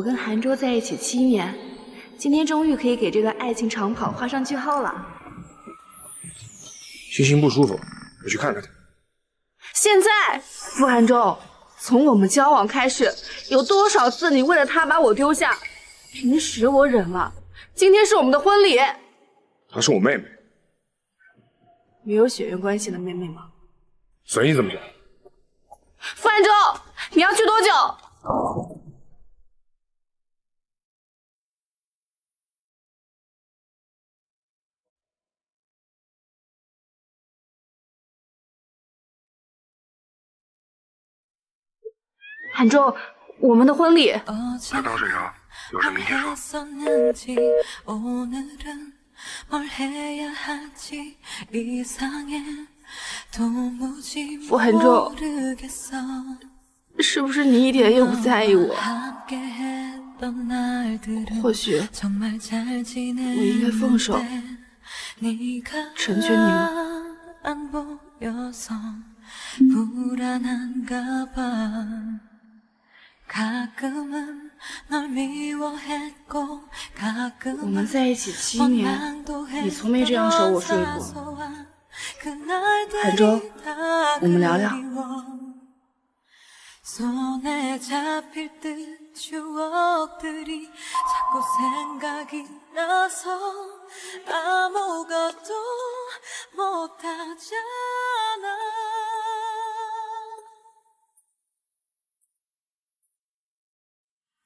我跟韩周在一起7年，今天终于可以给这段爱情长跑画上句号了。星星不舒服，我去看看他。现在，傅韩周，从我们交往开始，有多少次你为了他把我丢下？平时我忍了，今天是我们的婚礼。她是我妹妹，没有血缘关系的妹妹吗？随你怎么想。傅韩周，你要去多久？ 韩周，我们的婚礼看到这个有什么意见？傅韩周，是不是你一点也不在意我？或许我应该放手，成全你们。 我们在一起7年，你从没这样守我睡过。韩周，我们聊聊。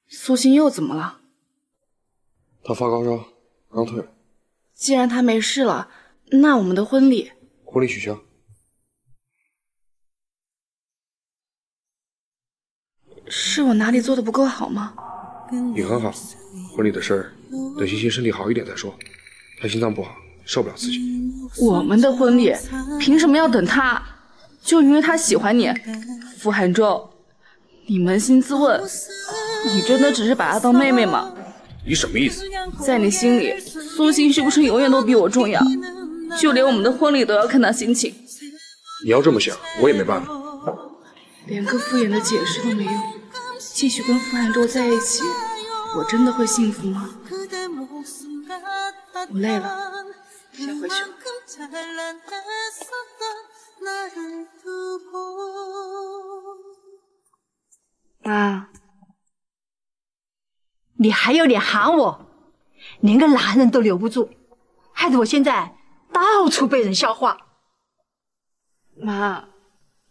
苏欣又怎么了？她发高烧，刚退了。既然她没事了，那我们的婚礼取消。是我哪里做的不够好吗？你很好，婚礼的事儿等欣欣身体好一点再说。她心脏不好，受不了刺激。我们的婚礼凭什么要等她？就因为她喜欢你，傅韩周，你扪心自问。 你真的只是把她当妹妹吗？你什么意思？在你心里，苏欣是不是永远都比我重要？就连我们的婚礼都要看她心情。你要这么想，我也没办法。连个敷衍的解释都没有，继续跟傅韩周在一起，我真的会幸福吗？我累了，先回去了。 妈。 你还有脸喊我？连个男人都留不住，害得我现在到处被人笑话。妈，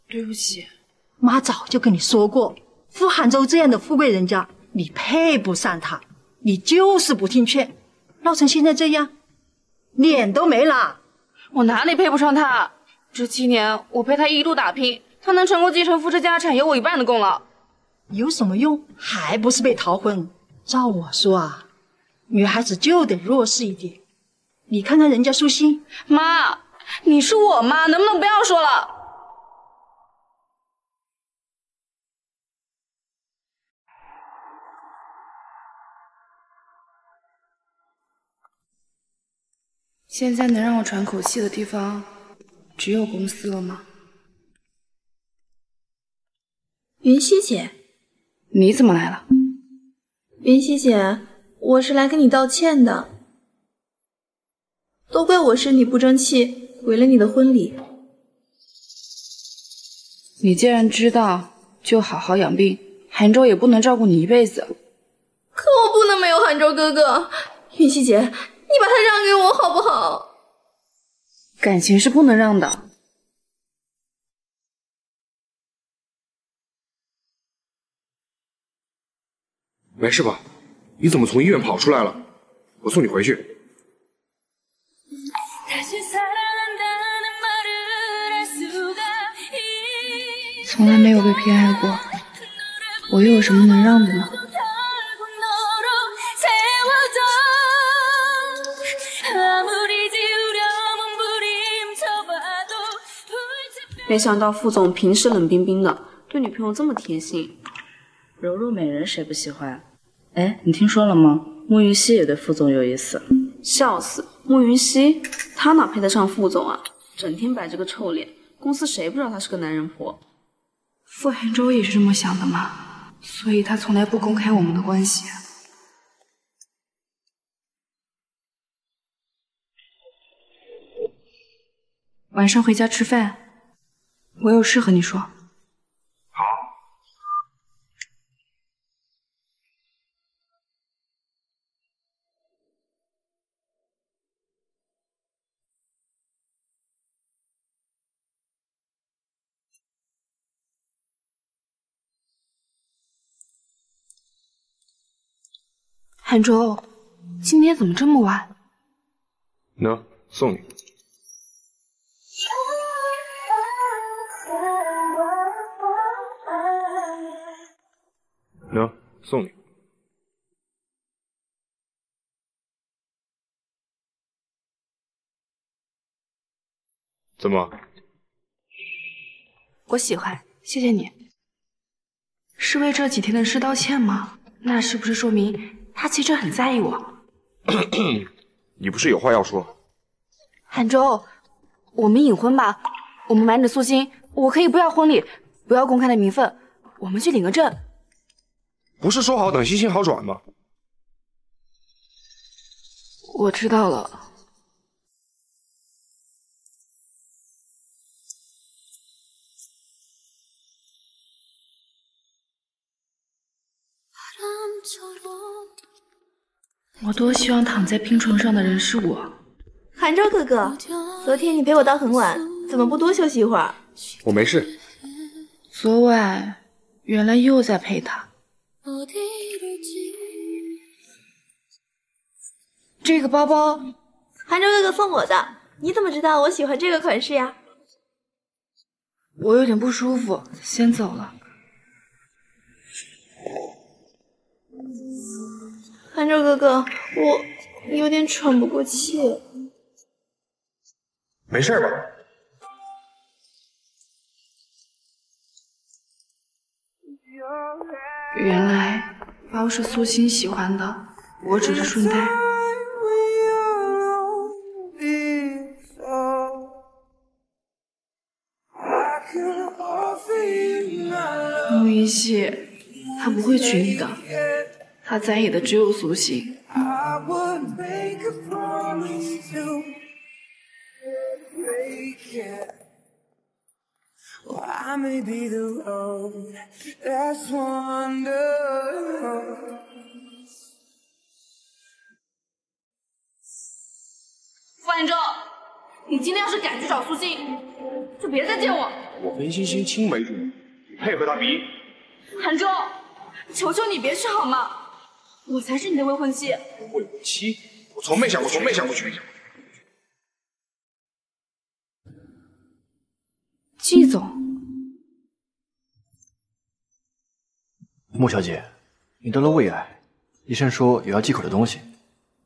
对不起，妈早就跟你说过，傅韩周这样的富贵人家，你配不上他，你就是不听劝，闹成现在这样，脸都没了。我哪里配不上他？这7年我陪他一路打拼，他能成功继承傅氏家产，有我一半的功劳，有什么用？还不是被逃婚。 照我说啊，女孩子就得弱势一点。你看看人家苏欣，妈，你是我妈，能不能不要说了？现在能让我喘口气的地方，只有公司了吗？云溪姐，你怎么来了？ 云溪姐，我是来跟你道歉的。都怪我身体不争气，毁了你的婚礼。你既然知道，就好好养病。韩周也不能照顾你一辈子。可我不能没有韩周哥哥。云溪姐，你把他让给我好不好？感情是不能让的。 没事吧？你怎么从医院跑出来了？我送你回去。从来没有被偏爱过，我又有什么能让的呢？没想到副总平时冷冰冰的，对女朋友这么贴心。 柔弱美人谁不喜欢？哎，你听说了吗？慕云溪也对副总有意思。笑死，慕云溪，她哪配得上副总啊？整天摆着个臭脸，公司谁不知道她是个男人婆？傅韩周也是这么想的吗？所以他从来不公开我们的关系。晚上回家吃饭，我有事和你说。好。韩州，今天怎么这么晚？喏，送你。 喏，送你。怎么？我喜欢，谢谢你。是为这几天的事道歉吗？那是不是说明他其实很在意我？你不是有话要说？韩州，我们隐婚吧，我们瞒着苏欣，我可以不要婚礼，不要公开的名分，我们去领个证。 不是说好等心情好转吗？我知道了。我多希望躺在病床上的人是我。韩州哥哥，昨天你陪我到很晚，怎么不多休息一会儿？我没事。昨晚原来又在陪他。 这个包包，韩州哥哥送我的，你怎么知道我喜欢这个款式呀？我有点不舒服，先走了。韩州哥哥，我有点喘不过气。没事吧？原来包是苏欣喜欢的，我只是顺带。穆一系，他不会娶你的，他在意的只有苏欣。I may be the road that's wandering. Fan Zhou，你今天要是敢去找苏欣，就别再见我。我跟欣欣青梅竹马，你配合她比？韩州，求求你别去好吗？我才是你的未婚妻。未婚妻？我从没想过，娶。季总。 穆小姐，你得了胃癌，医生说有要忌口的东西，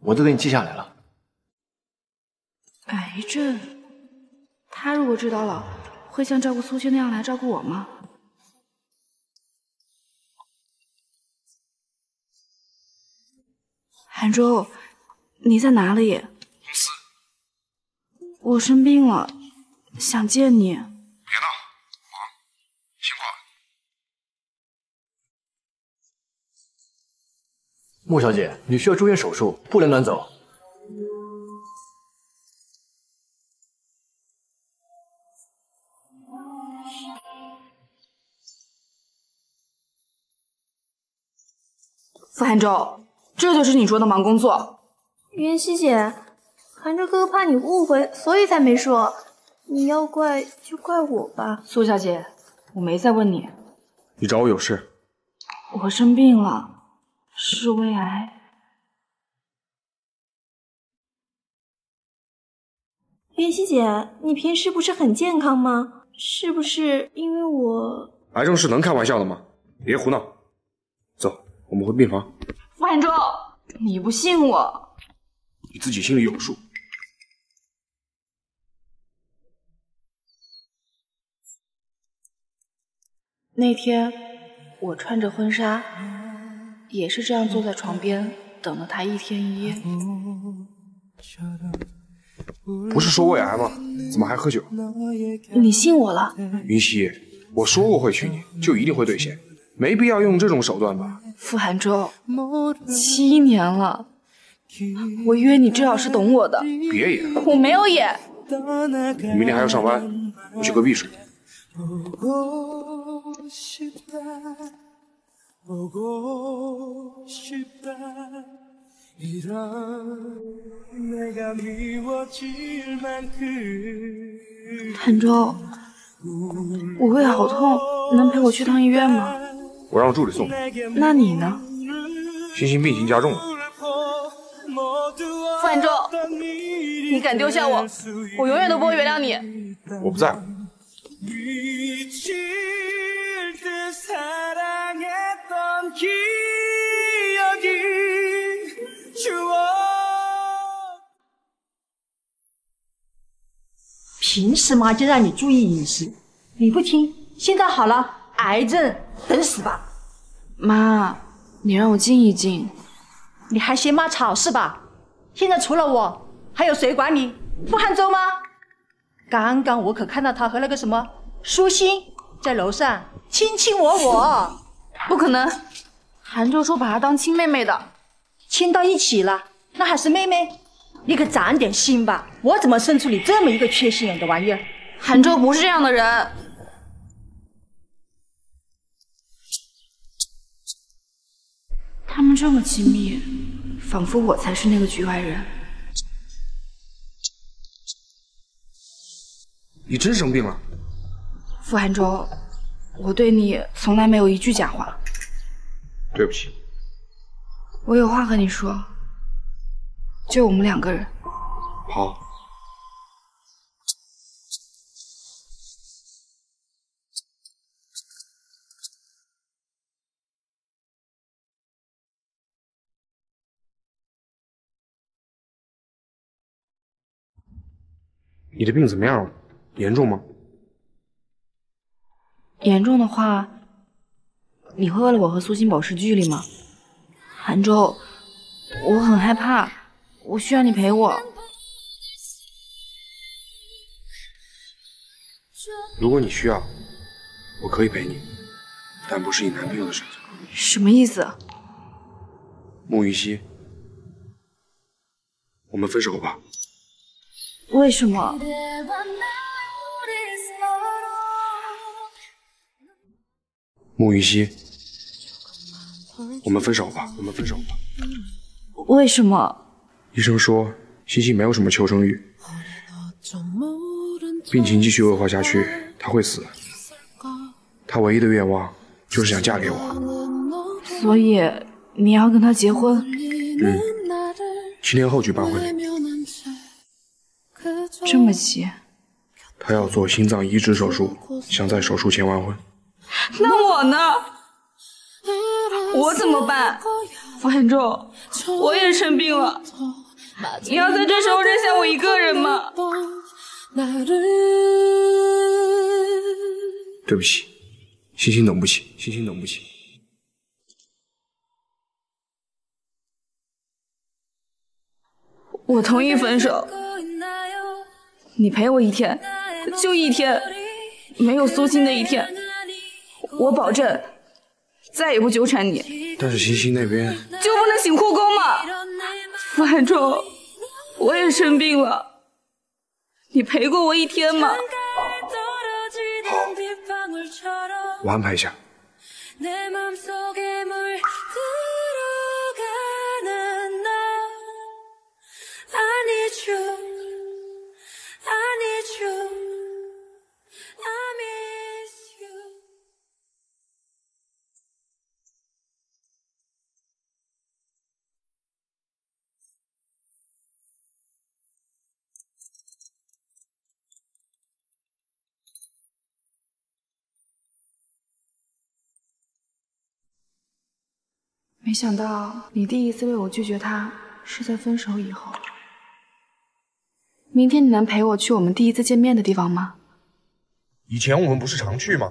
我都给你记下来了。癌症？他如果知道了，会像照顾苏欣那样来照顾我吗？韩州，你在哪里？公司。我生病了，想见你。别闹。 穆小姐，你需要住院手术，不能乱走。傅寒舟，这就是你说的忙工作。云溪姐，寒舟哥哥怕你误会，所以才没说。你要怪就怪我吧。苏小姐，我没在问你。你找我有事？我生病了。 是胃癌，云溪姐，你平时不是很健康吗？是不是因为我……癌症是能开玩笑的吗？别胡闹，走，我们回病房。傅寒舟，你不信我，你自己心里有数。那天我穿着婚纱。 也是这样坐在床边等了他一天一夜。不是说胃癌吗？怎么还喝酒？你信我了？云溪，我说过会娶你，就一定会兑现。没必要用这种手段吧？傅寒舟，7年了，我约你最好是懂我的。别演！我没有演。你明天还要上班，我去隔壁睡。 韩舟，我胃好痛，能陪我去趟医院吗？我让助理送你。那你呢？欣欣病情加重了。傅韩舟，你敢丢下我，我永远都不会原谅你。我不在乎。 凭什么就让你注意饮食？你不听，现在好了，癌症等死吧！妈，你让我静一静。你还嫌妈吵是吧？现在除了我，还有谁管你？傅汉州吗？刚刚我可看到他和那个什么舒心在楼上卿卿我我。不可能，韩州说把她当亲妹妹的，亲到一起了，那还是妹妹？ 你可长点心吧！我怎么生出你这么一个缺心眼的玩意儿？韩舟不是这样的人。他们这么亲密，仿佛我才是那个局外人。你真生病了，傅韩舟，我对你从来没有一句假话。对不起，我有话和你说。 就我们两个人。好。你的病怎么样了？严重吗？严重的话，你会为了我和苏欣保持距离吗？韩舟，我很害怕。 我需要你陪我。如果你需要，我可以陪你，但不是以男朋友的身份。什么意思？穆云熙，我们分手吧。为什么？穆云熙，我们分手吧，我们分手吧。为什么？ 医生说，欣欣没有什么求生欲，病情继续恶化下去，她会死。她唯一的愿望就是想嫁给我，所以你要跟她结婚？嗯，7年后举办婚礼。这么急？她要做心脏移植手术，想在手术前完婚。那我呢？我怎么办？傅寒舟，我也生病了。 你要在这时候扔下我一个人吗？对不起，欣欣等不起，欣欣等不起。我同意分手，你陪我一天，就一天，没有苏欣的一天，我保证再也不纠缠你。但是欣欣那边就不能请护工吗？ 傅寒舟，我也生病了，你陪过我一天吗？好，我安排一下。没想到你第一次为我拒绝他是在分手以后。明天你能陪我去我们第一次见面的地方吗？以前我们不是常去吗？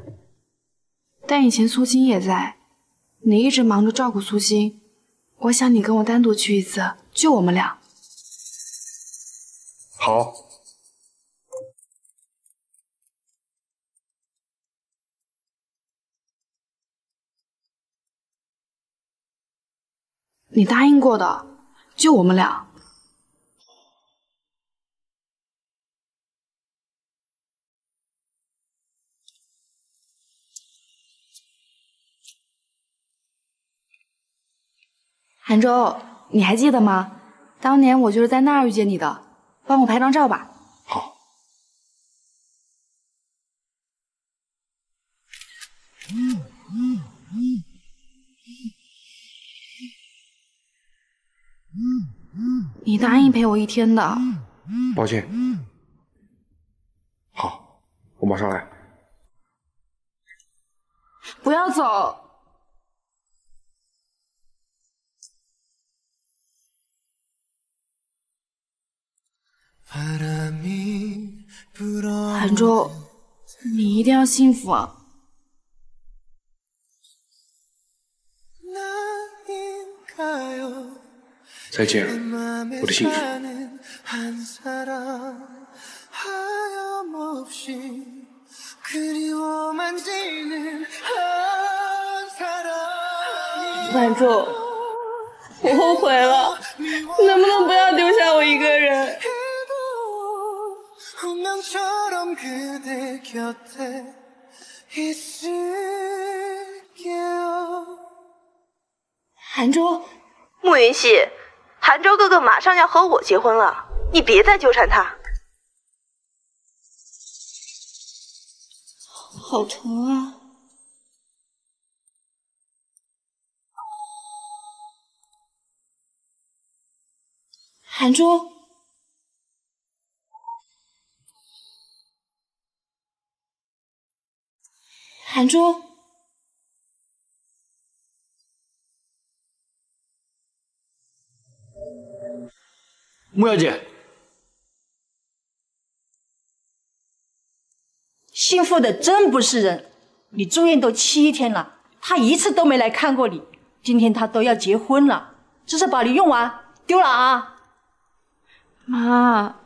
但以前苏欣也在，你一直忙着照顾苏欣，我想你跟我单独去一次，就我们俩。好。你答应过的，就我们俩。 韩舟，你还记得吗？当年我就是在那儿遇见你的，帮我拍张照吧。好。你答应陪我一天的。抱歉。好，我马上来。不要走。 韩舟，你一定要幸福啊！再见，我的幸福。韩舟，我后悔了，能不能不要丢下我一个人？ 운명처럼 그대 곁에 있을게요. 韩舟，慕云熙，韩舟哥哥马上要和我结婚了，你别再纠缠他。好疼啊！韩舟。 韩舟，穆小姐，姓傅的真不是人！你住院都7天了，他一次都没来看过你。今天他都要结婚了，这是把你用完丢了啊！妈，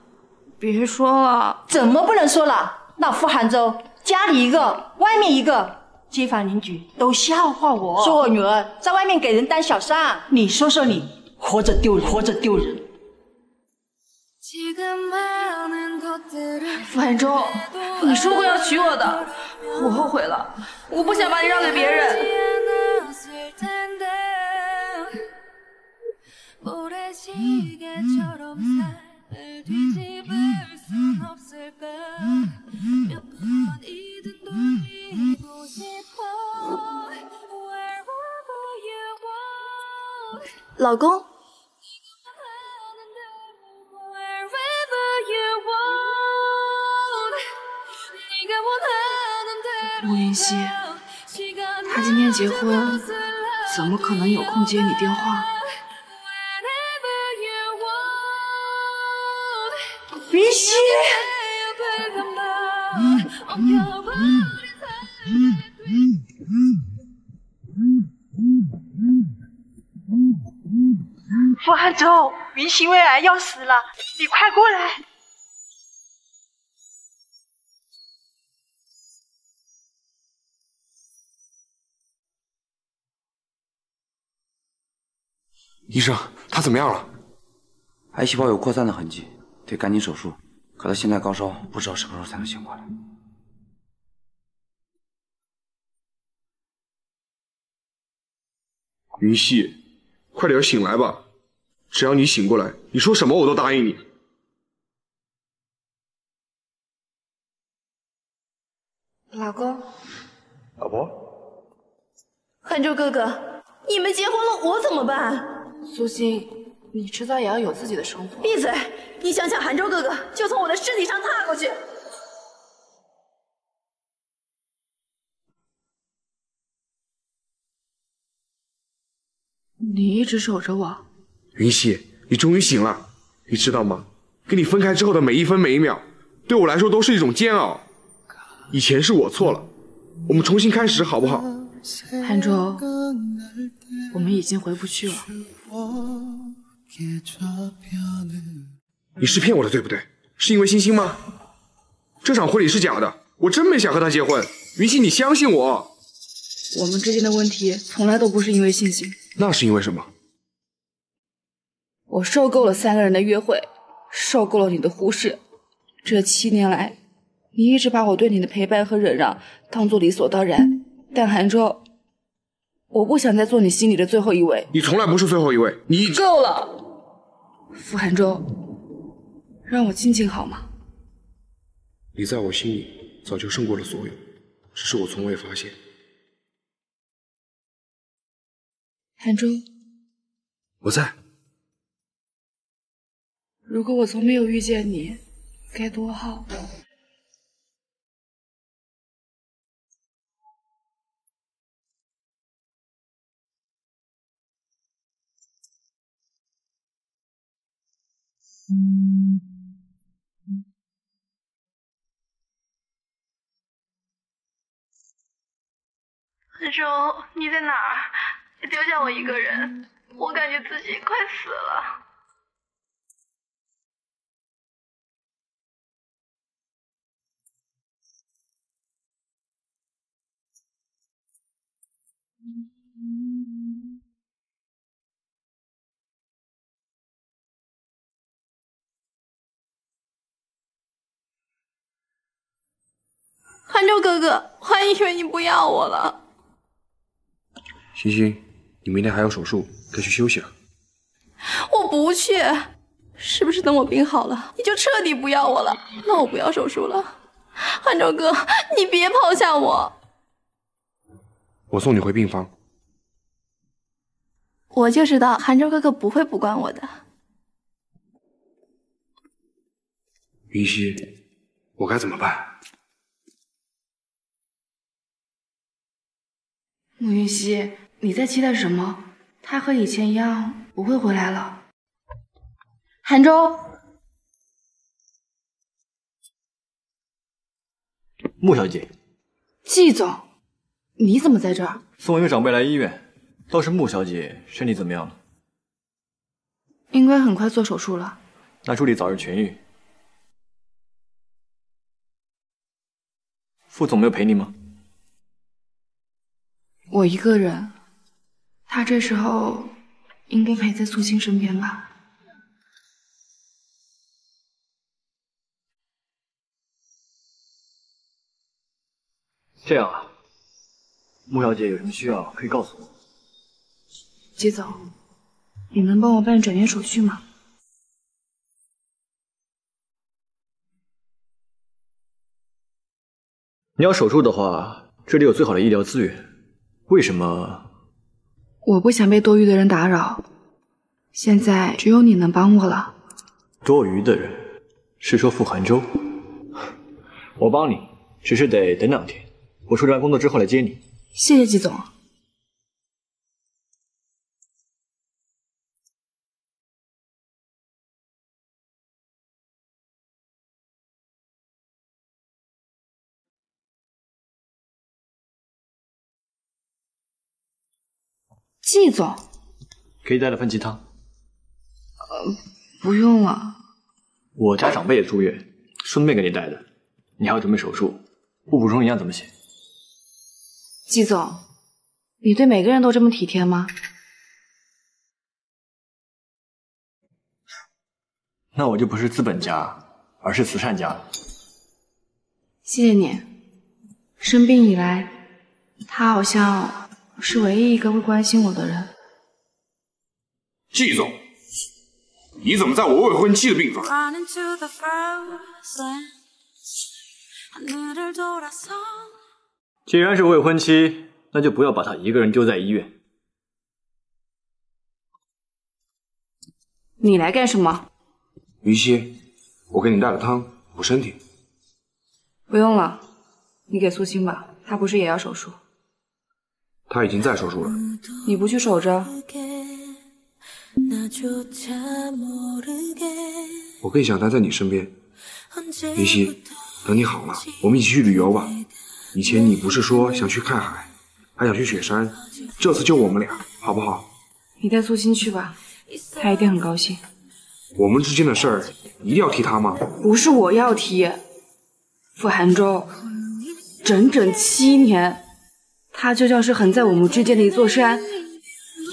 别说了，怎么不能说了？那傅韩舟。 家里一个，外面一个，街坊邻居都笑话我，说我女儿在外面给人当小三。你说说你，活着丢人，活着丢人。傅汉忠，你说过要娶我的，我后悔了，我不想把你让给别人。老公，穆云熙，他今天结婚，怎么可能有空接你电话？云熙。 傅汉舟，云熙胃癌要死了，你快过来！医生，他怎么样了？癌细胞有扩散的痕迹，得赶紧手术。可他现在高烧，不知道什么时候才能醒过来。 云溪，快点醒来吧！只要你醒过来，你说什么我都答应你。老公，老婆，汉舟哥哥，你们结婚了，我怎么办？苏欣，你迟早也要有自己的生活。闭嘴！你想想，汉舟哥哥就从我的尸体上踏过去。 你一直守着我，云溪，你终于醒了，你知道吗？跟你分开之后的每一分每一秒，对我来说都是一种煎熬。以前是我错了，我们重新开始好不好？韩舟，我们已经回不去了。你是骗我的，对不对？是因为星星吗？这场婚礼是假的，我真没想和他结婚。云溪，你相信我。我们之间的问题从来都不是因为星星。 那是因为什么？我受够了三个人的约会，受够了你的忽视。这7年来，你一直把我对你的陪伴和忍让当作理所当然。但韩舟，我不想再做你心里的最后一位。你从来不是最后一位，你够了，傅韩舟，让我静静好吗？你在我心里早就胜过了所有，只是我从未发现。韩舟，我在。如果我从没有遇见你，该多好。 韩舟，你在哪儿？丢下我一个人，我感觉自己快死了。韩舟哥哥，我还以为你不要我了。星星，你明天还有手术，该去休息了。我不去，是不是等我病好了，你就彻底不要我了？那我不要手术了。韩舟哥，你别抛下我。我送你回病房。我就知道韩舟哥哥不会不管我的。云溪，我该怎么办？ 穆云溪，你在期待什么？他和以前一样不会回来了。韩舟，穆小姐，季总，你怎么在这儿？送我一个长辈来医院。倒是穆小姐身体怎么样了？应该很快做手术了。那祝你早日痊愈。副总没有陪你吗？ 我一个人，他这时候应该陪在素心身边吧。这样啊，穆小姐有什么需要可以告诉我。季总，你能帮我办转院手续吗？你要手术的话，这里有最好的医疗资源。 为什么？我不想被多余的人打扰。现在只有你能帮我了。多余的人是说傅寒舟？我帮你，只是得等2天。我处理完工作之后来接你。谢谢季总。季总，给你带了份鸡汤。不用了。我家长辈也住院，顺便给你带的。你还要准备手术，不补充营养怎么行？季总，你对每个人都这么体贴吗？那我就不是资本家，而是慈善家了。谢谢你。生病以来，他好像…… 是唯一一个会关心我的人。季总，你怎么在我未婚妻的病房？既然是未婚妻，那就不要把她一个人丢在医院。你来干什么？于西，我给你带了汤补身体。不用了，你给苏青吧，她不是也要手术？ 他已经在手术了，你不去守着，我更想待在你身边。云溪，等你好了，我们一起去旅游吧。以前你不是说想去看海，还想去雪山，这次就我们俩，好不好？你带苏欣去吧，她一定很高兴。我们之间的事儿，你一定要提她吗？不是我要提，傅寒舟，整整7年。 他就像是横在我们之间的一座山，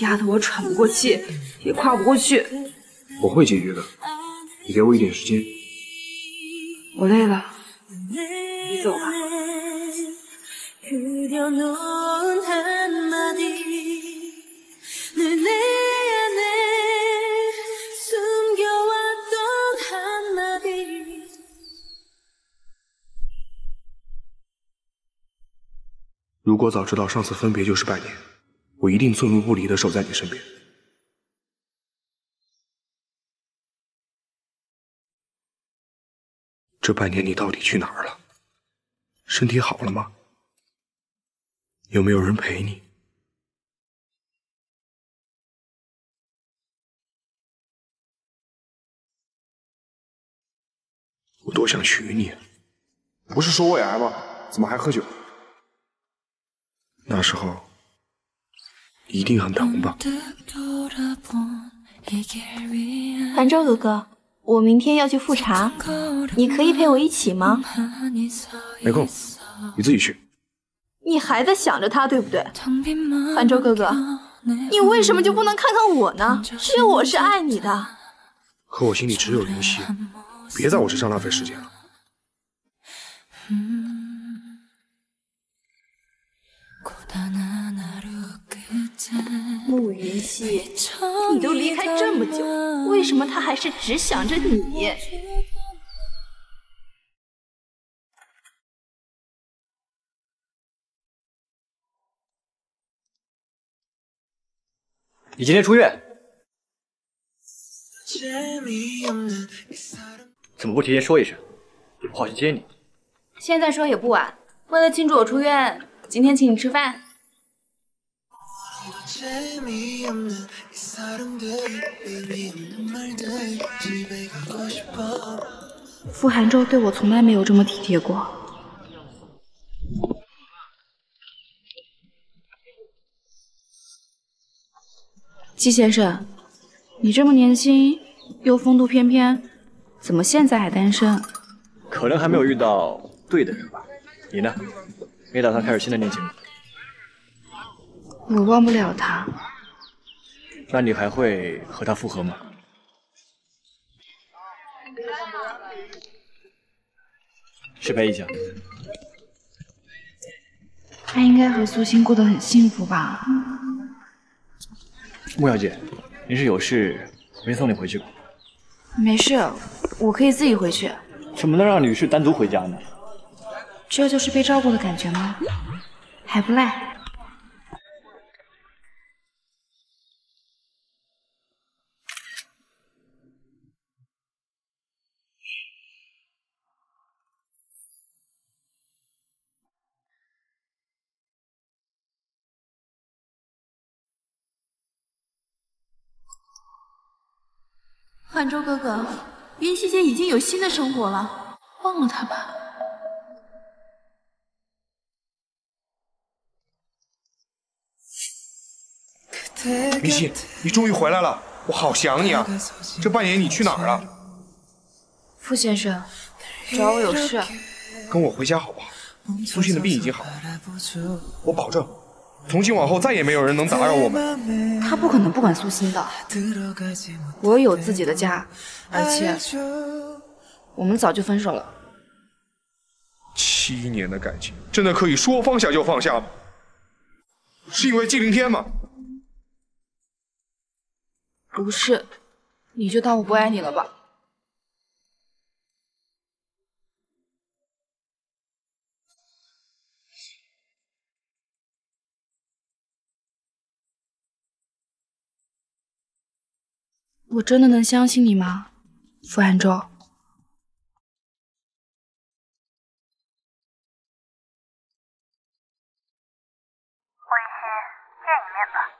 压得我喘不过气，也跨不过去。我会解决的，你给我一点时间。我累了，你走吧。 如果早知道上次分别就是百年，我一定寸步不离的守在你身边。这半年你到底去哪儿了？身体好了吗？有没有人陪你？我多想娶你啊！不是说胃癌吗？怎么还喝酒？ 那时候一定很疼吧？韩舟哥哥，我明天要去复查，你可以陪我一起吗？没空，你自己去。你还在想着他，对不对？韩舟哥哥，你为什么就不能看看我呢？只有我是爱你的。可我心里只有林夕，别在我身上浪费时间了。 穆云熙，你都离开这么久，为什么他还是只想着你？你今天出院，怎么不提前说一声？我好去接你。现在说也不晚。为了庆祝我出院，今天请你吃饭。 傅寒舟对我从来没有这么体贴过。季先生，你这么年轻又风度翩翩，怎么现在还单身？可能还没有遇到对的人吧。你呢？没打算开始新的恋情吗？ 我忘不了他，那你还会和他复合吗？失陪一下。他应该和苏欣过得很幸福吧？穆小姐，您是有事没送你回去吧？没事，我可以自己回去。怎么能让女士单独回家呢？这就是被照顾的感觉吗？还不赖。 汉州哥哥，云溪姐已经有新的生活了，忘了她吧。云溪，你终于回来了，我好想你啊！这半年你去哪儿了？傅先生，找我有事。跟我回家好不好？苏欣的病已经好了，我保证。 从今往后，再也没有人能打扰我们。他不可能不管苏欣的，我有自己的家，而且我们早就分手了。7年的感情，真的可以说放下就放下吗？是因为纪凌天吗？不是，你就当我不爱你了吧。 我真的能相信你吗，傅寒舟？温馨，见一面吧。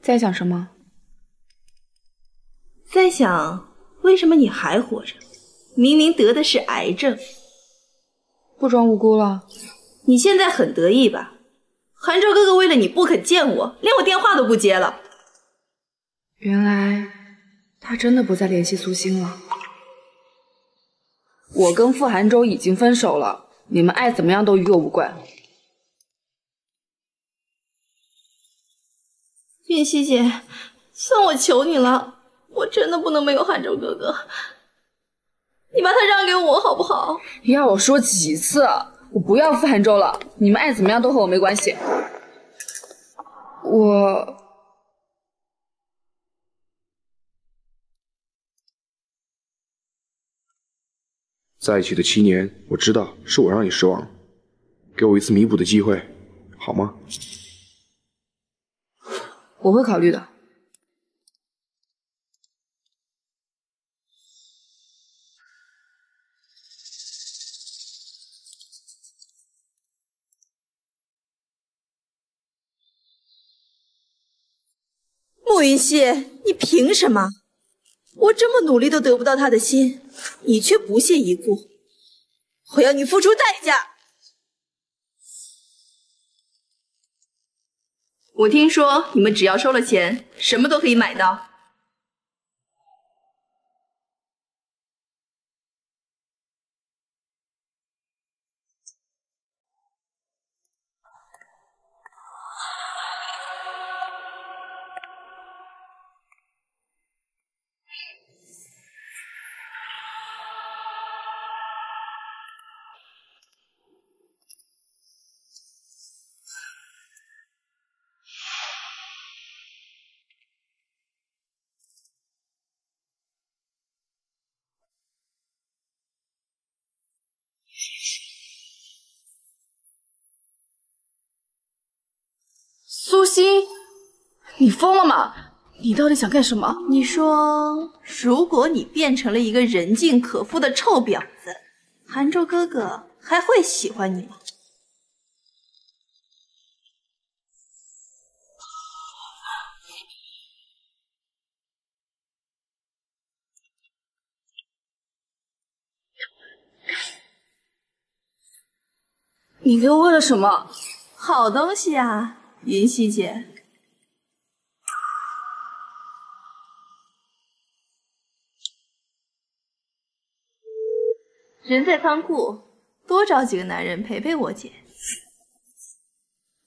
在想什么？在想为什么你还活着？明明得的是癌症。 不装无辜了，你现在很得意吧？韩舟哥哥为了你不肯见我，连我电话都不接了。原来他真的不再联系苏欣了。我跟傅寒舟已经分手了，你们爱怎么样都与我无关。云溪姐，算我求你了，我真的不能没有汉州哥哥，你把他让给我好不好？要我说几次了，我不要赴汉州了，你们爱怎么样都和我没关系。我。 在一起的7年，我知道是我让你失望了，给我一次弥补的机会，好吗？我会考虑的。慕云溪，你凭什么？ 我这么努力都得不到他的心，你却不屑一顾，我要你付出代价。我听说你们只要收了钱，什么都可以买到。苏西，你疯了吗？你到底想干什么？你说，如果你变成了一个人尽可夫的臭婊子，韩州哥哥还会喜欢你吗？你给我喂了什么？好东西啊！ 云溪姐，人在仓库，多找几个男人陪陪我姐。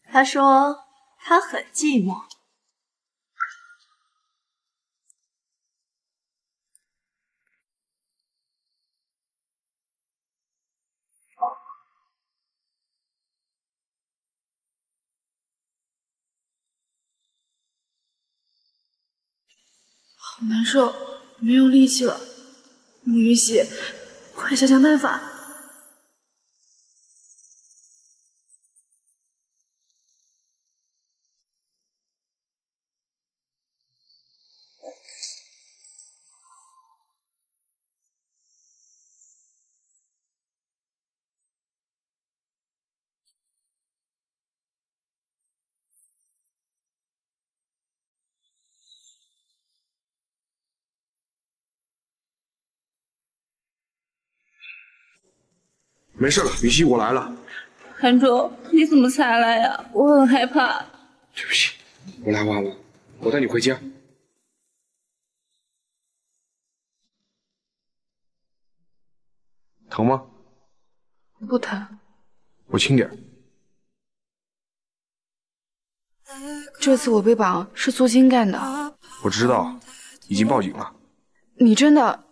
她说她很寂寞。好难受，没有力气了。慕云溪，快想想办法。没事了，云溪，我来了。韩州，你怎么才来呀？我很害怕。对不起，我来晚了，我带你回家。疼吗？不疼。我轻点。这次我被绑是苏欣干的。我知道，已经报警了。你真的，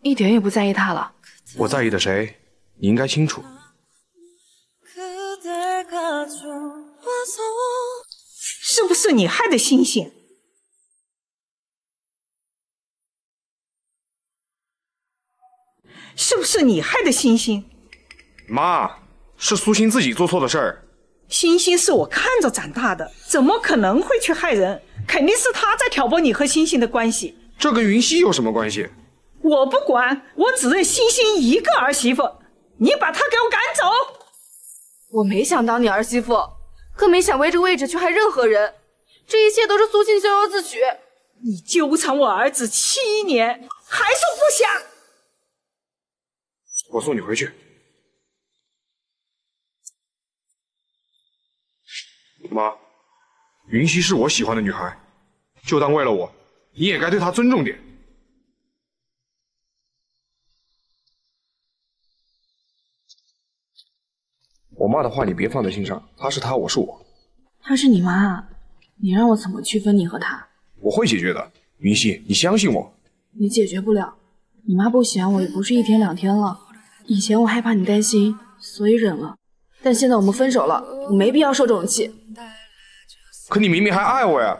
一点也不在意他了？我在意的谁？ 你应该清楚。是不是你害的星星？是不是你害的星星？妈，是苏欣自己做错的事儿。星星是我看着长大的，怎么可能会去害人？肯定是他在挑拨你和星星的关系。这跟云溪有什么关系？我不管，我只认星星一个儿媳妇。 你把他给我赶走！我没想当你儿媳妇，更没想为这个位置去害任何人。这一切都是苏欣咎由自取。你纠缠我儿子7年，还说不想？我送你回去。妈，云溪是我喜欢的女孩，就当为了我，你也该对她尊重点。我妈的话你别放在心上，她是她，我是我。她是你妈，你让我怎么区分你和她？我会解决的，云溪，你相信我。你解决不了，你妈不喜欢我也不是一天两天了。以前我害怕你担心，所以忍了，但现在我们分手了，我没必要受这种气。可你明明还爱我呀。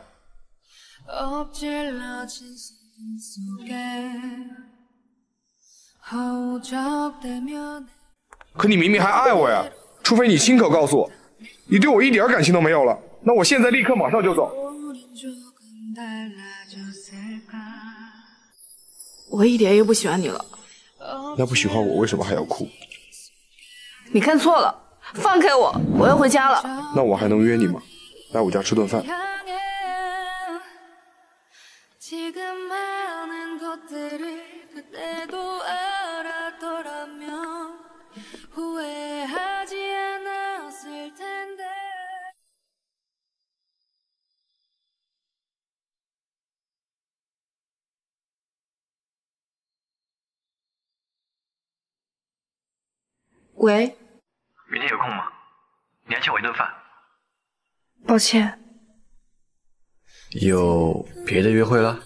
可你明明还爱我呀！除非你亲口告诉我，你对我一点感情都没有了，那我现在立刻马上就走。我一点也不喜欢你了。那不喜欢我为什么还要哭？你看错了，放开我，我要回家了。那我还能约你吗？来我家吃顿饭。 喂，明天有空吗？你还欠我一顿饭。抱歉。有别的约会了？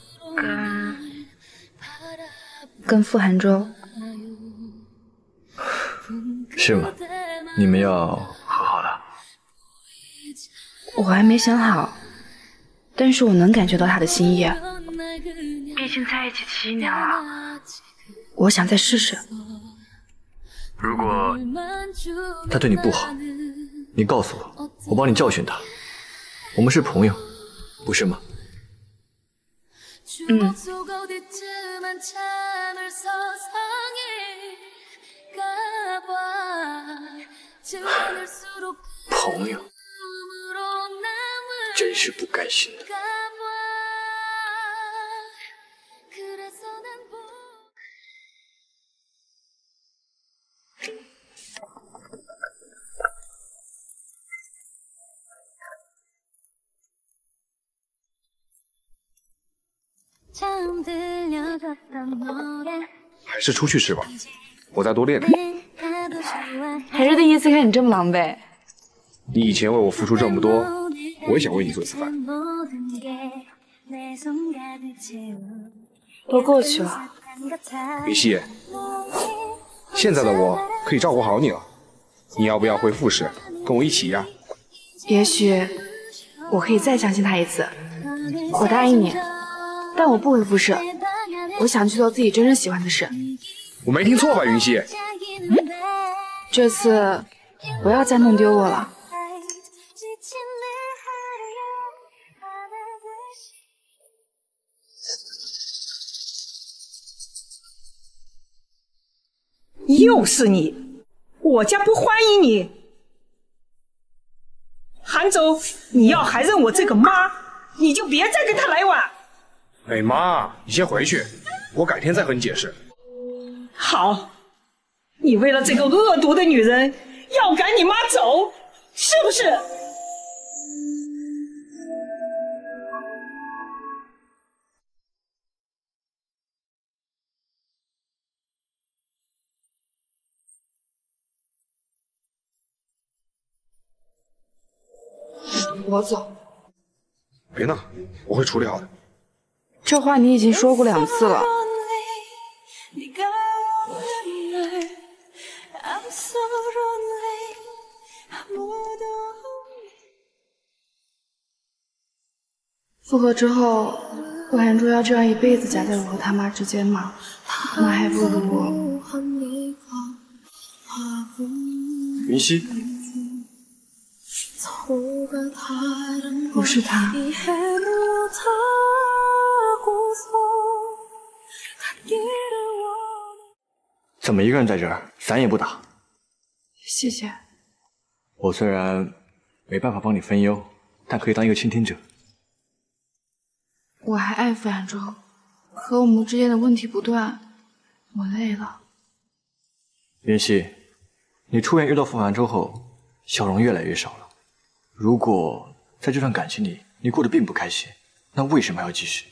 跟傅寒舟。是吗？你们要和好了？我还没想好，但是我能感觉到他的心意。毕竟在一起7年了，我想再试试。 如果他对你不好，你告诉我，我帮你教训他。我们是朋友，不是吗？嗯。朋友，真是不甘心的。 还是出去吃吧，我再多练练。还是第一次看你这么狼狈。你以前为我付出这么多，我也想为你做一次饭。都过去了，云溪，现在的我可以照顾好你了。你要不要回复试，跟我一起呀？也许我可以再相信他一次。我答应你，但我不回复试。 我想去做自己真正喜欢的事。我没听错吧，云溪？这次不要再弄丢我了。又是你！我家不欢迎你，韩舟，你要还认我这个妈，你就别再跟他来往。哎妈，你先回去。 我改天再和你解释。好，你为了这个恶毒的女人要赶你妈走，是不是？我走。别闹，我会处理好的。这话你已经说过2次了。 复合之后，傅寒舟要这样一辈子夹在我和他妈之间吗？那还不如我。云溪，我是他。怎么一个人在这儿，伞也不打？谢谢。我虽然没办法帮你分忧，但可以当一个倾听者。 我还爱傅寒舟，可我们之间的问题不断，我累了。云溪，你出院遇到傅寒舟后，笑容越来越少了。如果在这段感情里你过得并不开心，那为什么还要继续？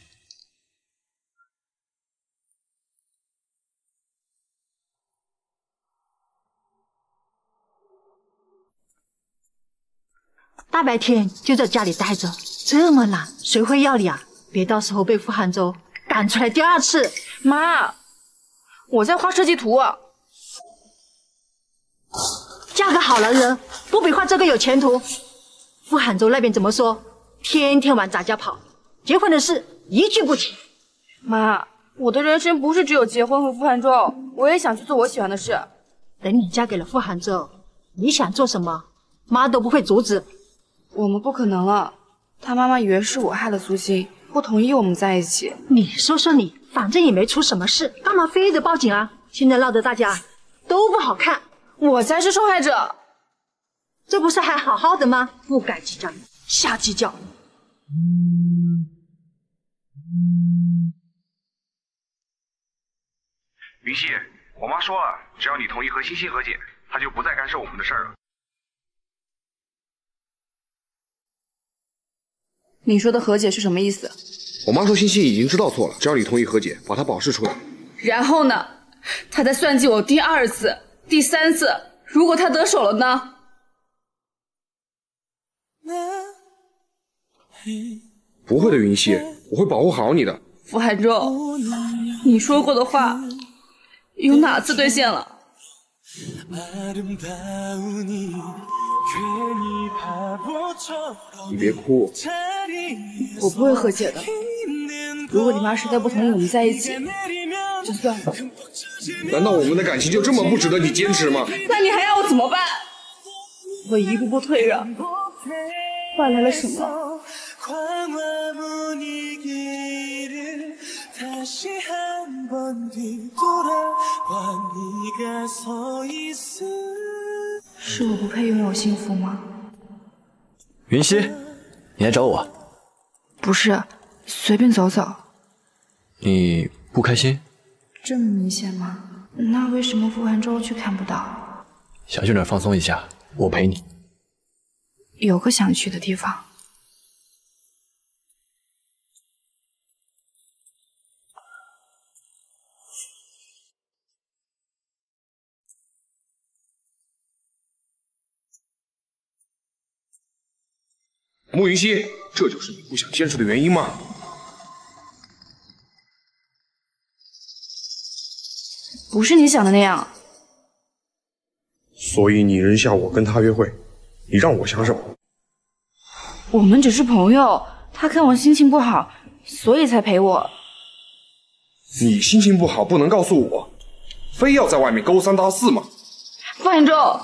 大白天就在家里待着，这么懒，谁会要你啊？别到时候被傅杭州赶出来第二次。妈，我在画设计图，嫁个好男人不比画这个有前途。傅杭州那边怎么说？天天往咱家跑，结婚的事一句不提。妈，我的人生不是只有结婚和傅杭州，我也想去做我喜欢的事。等你嫁给了傅杭州，你想做什么，妈都不会阻止。 我们不可能了，他妈妈以为是我害了苏欣，不同意我们在一起。你说说你，反正也没出什么事，干嘛非得报警啊？现在闹得大家都不好看，我才是受害者。这不是还好好的吗？不该计较，瞎计较。云溪，我妈说了，只要你同意和欣欣和解，她就不再干涉我们的事儿了。 你说的和解是什么意思？我妈说欣欣已经知道错了，只要你同意和解，把她保释出来。然后呢？她在算计我第二次、第三次，如果她得手了呢？不会的，云溪，我会保护好你的。傅涵舟，你说过的话有哪次兑现了？ 你别哭，我不会和解的。如果你妈实在不同意我们在一起，就算了。难道我们的感情就这么不值得你坚持吗？那你还要我怎么办？我一步步退让，换来了什么？是我不配拥有幸福吗？云溪，你来找我？不是，随便走走。你不开心？这么明显吗？那为什么傅涵舟却看不到？想去哪儿放松一下，我陪你。有个想去的地方。穆云溪，这就是你不想坚持的原因吗？不是你想的那样。所以你扔下我跟他约会，你让我想什么？我们只是朋友，他看我心情不好，所以才陪我。你心情不好不能告诉我，非要在外面勾三搭四吗？傅涵舟，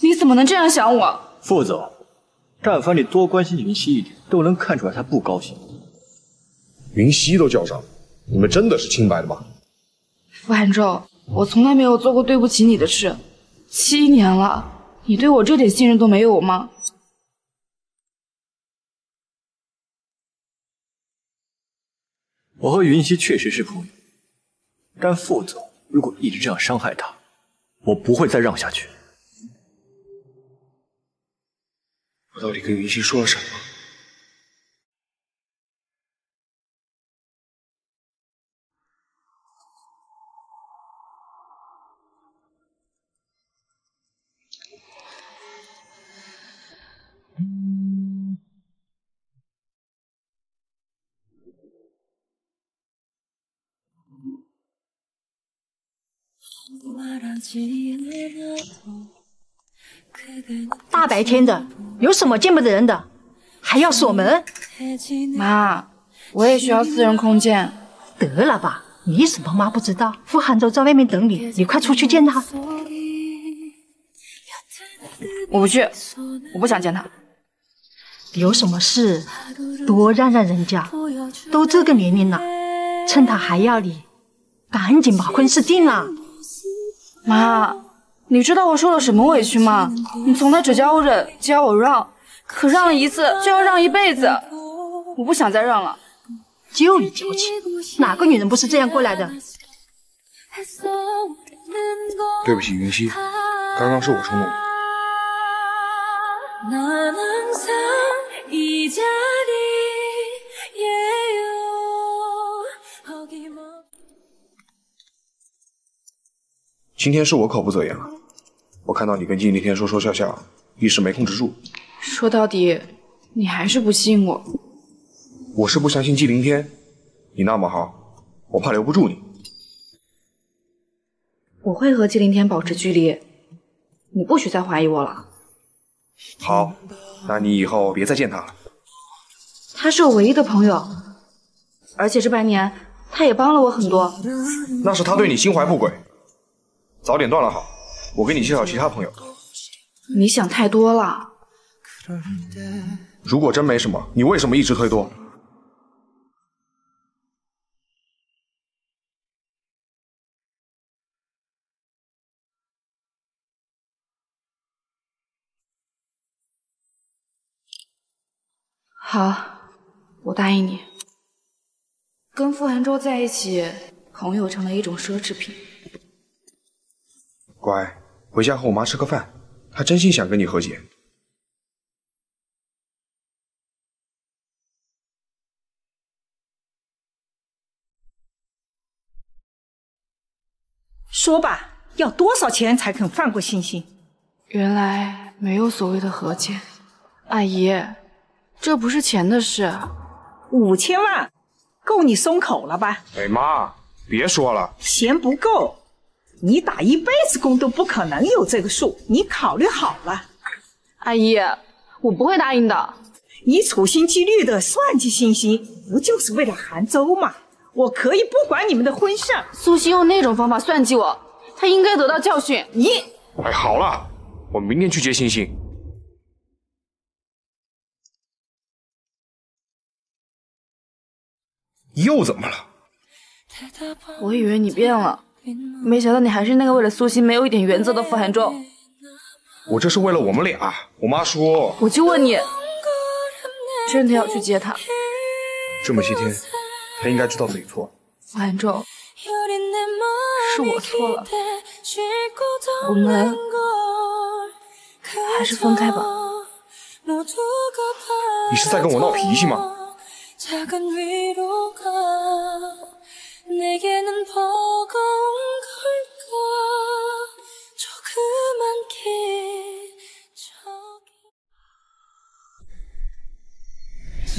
你怎么能这样想我？傅总。 但凡你多关心云溪一点，都能看出来她不高兴。云溪都叫上了，你们真的是清白的吗？傅涵舟，我从来没有做过对不起你的事，7年了，你对我这点信任都没有吗？我和云溪确实是朋友，但傅总如果一直这样伤害她，我不会再让下去。 我到底跟云溪说了什么？大白天的。 有什么见不得人的，还要锁门？妈，我也需要私人空间。得了吧，你什么妈不知道？傅涵舟在外面等你，你快出去见他。我不去，我不想见他。有什么事多让让人家，都这个年龄了，趁他还要你，赶紧把婚事定了。妈。 你知道我受了什么委屈吗？你从来只教我忍，教我让，可让一次就要让一辈子，我不想再让了。就你矫情，哪个女人不是这样过来的？对不起，云溪，刚刚是我冲动了。今天是我口不择言了。 我看到你跟金那天说说笑笑，一时没控制住，说到底，你还是不信我。我是不相信纪凌天，你那么好，我怕留不住你。我会和纪凌天保持距离，你不许再怀疑我了。好，那你以后别再见他了。他是我唯一的朋友，而且这半年他也帮了我很多。那是他对你心怀不轨，早点断了好。我给你介绍其他朋友。你想太多了。 如果真没什么，你为什么一直推脱？好，我答应你。跟傅恒洲在一起，朋友成了一种奢侈品。乖，回家和我妈吃个饭，她真心想跟你和解。 说吧，要多少钱才肯放过星星？原来没有所谓的和解，阿姨，这不是钱的事。5000万，够你松口了吧？哎妈，别说了，嫌不够，你打一辈子工都不可能有这个数，你考虑好了。阿姨，我不会答应的。你处心积虑的算计星星，不就是为了杭州吗？ 我可以不管你们的婚事。苏西用那种方法算计我，她应该得到教训。你，哎，好了，我明天去接星星。又怎么了？我以为你变了，没想到你还是那个为了苏西没有一点原则的傅寒舟。我这是为了我们俩。我妈说，我就问你，真的要去接她？这么些天。 他应该知道自己错了，傅寒舟，是我错了，我们还是分开吧。你是在跟我闹脾气吗？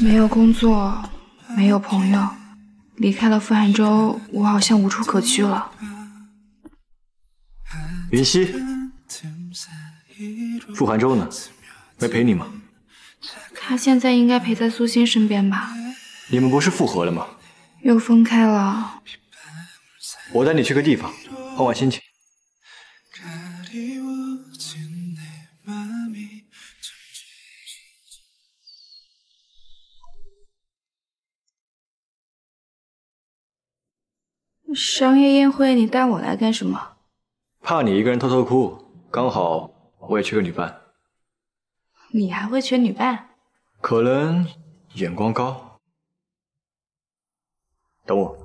没有工作，没有朋友。 离开了傅寒舟，我好像无处可去了。云溪，傅寒舟呢？没陪你吗？他现在应该陪在苏欣身边吧？你们不是复合了吗？又分开了。我带你去个地方，换换心情。商业宴会，你带我来干什么？怕你一个人偷偷哭，刚好我也缺个女伴。你还会缺女伴？可能眼光高。等我。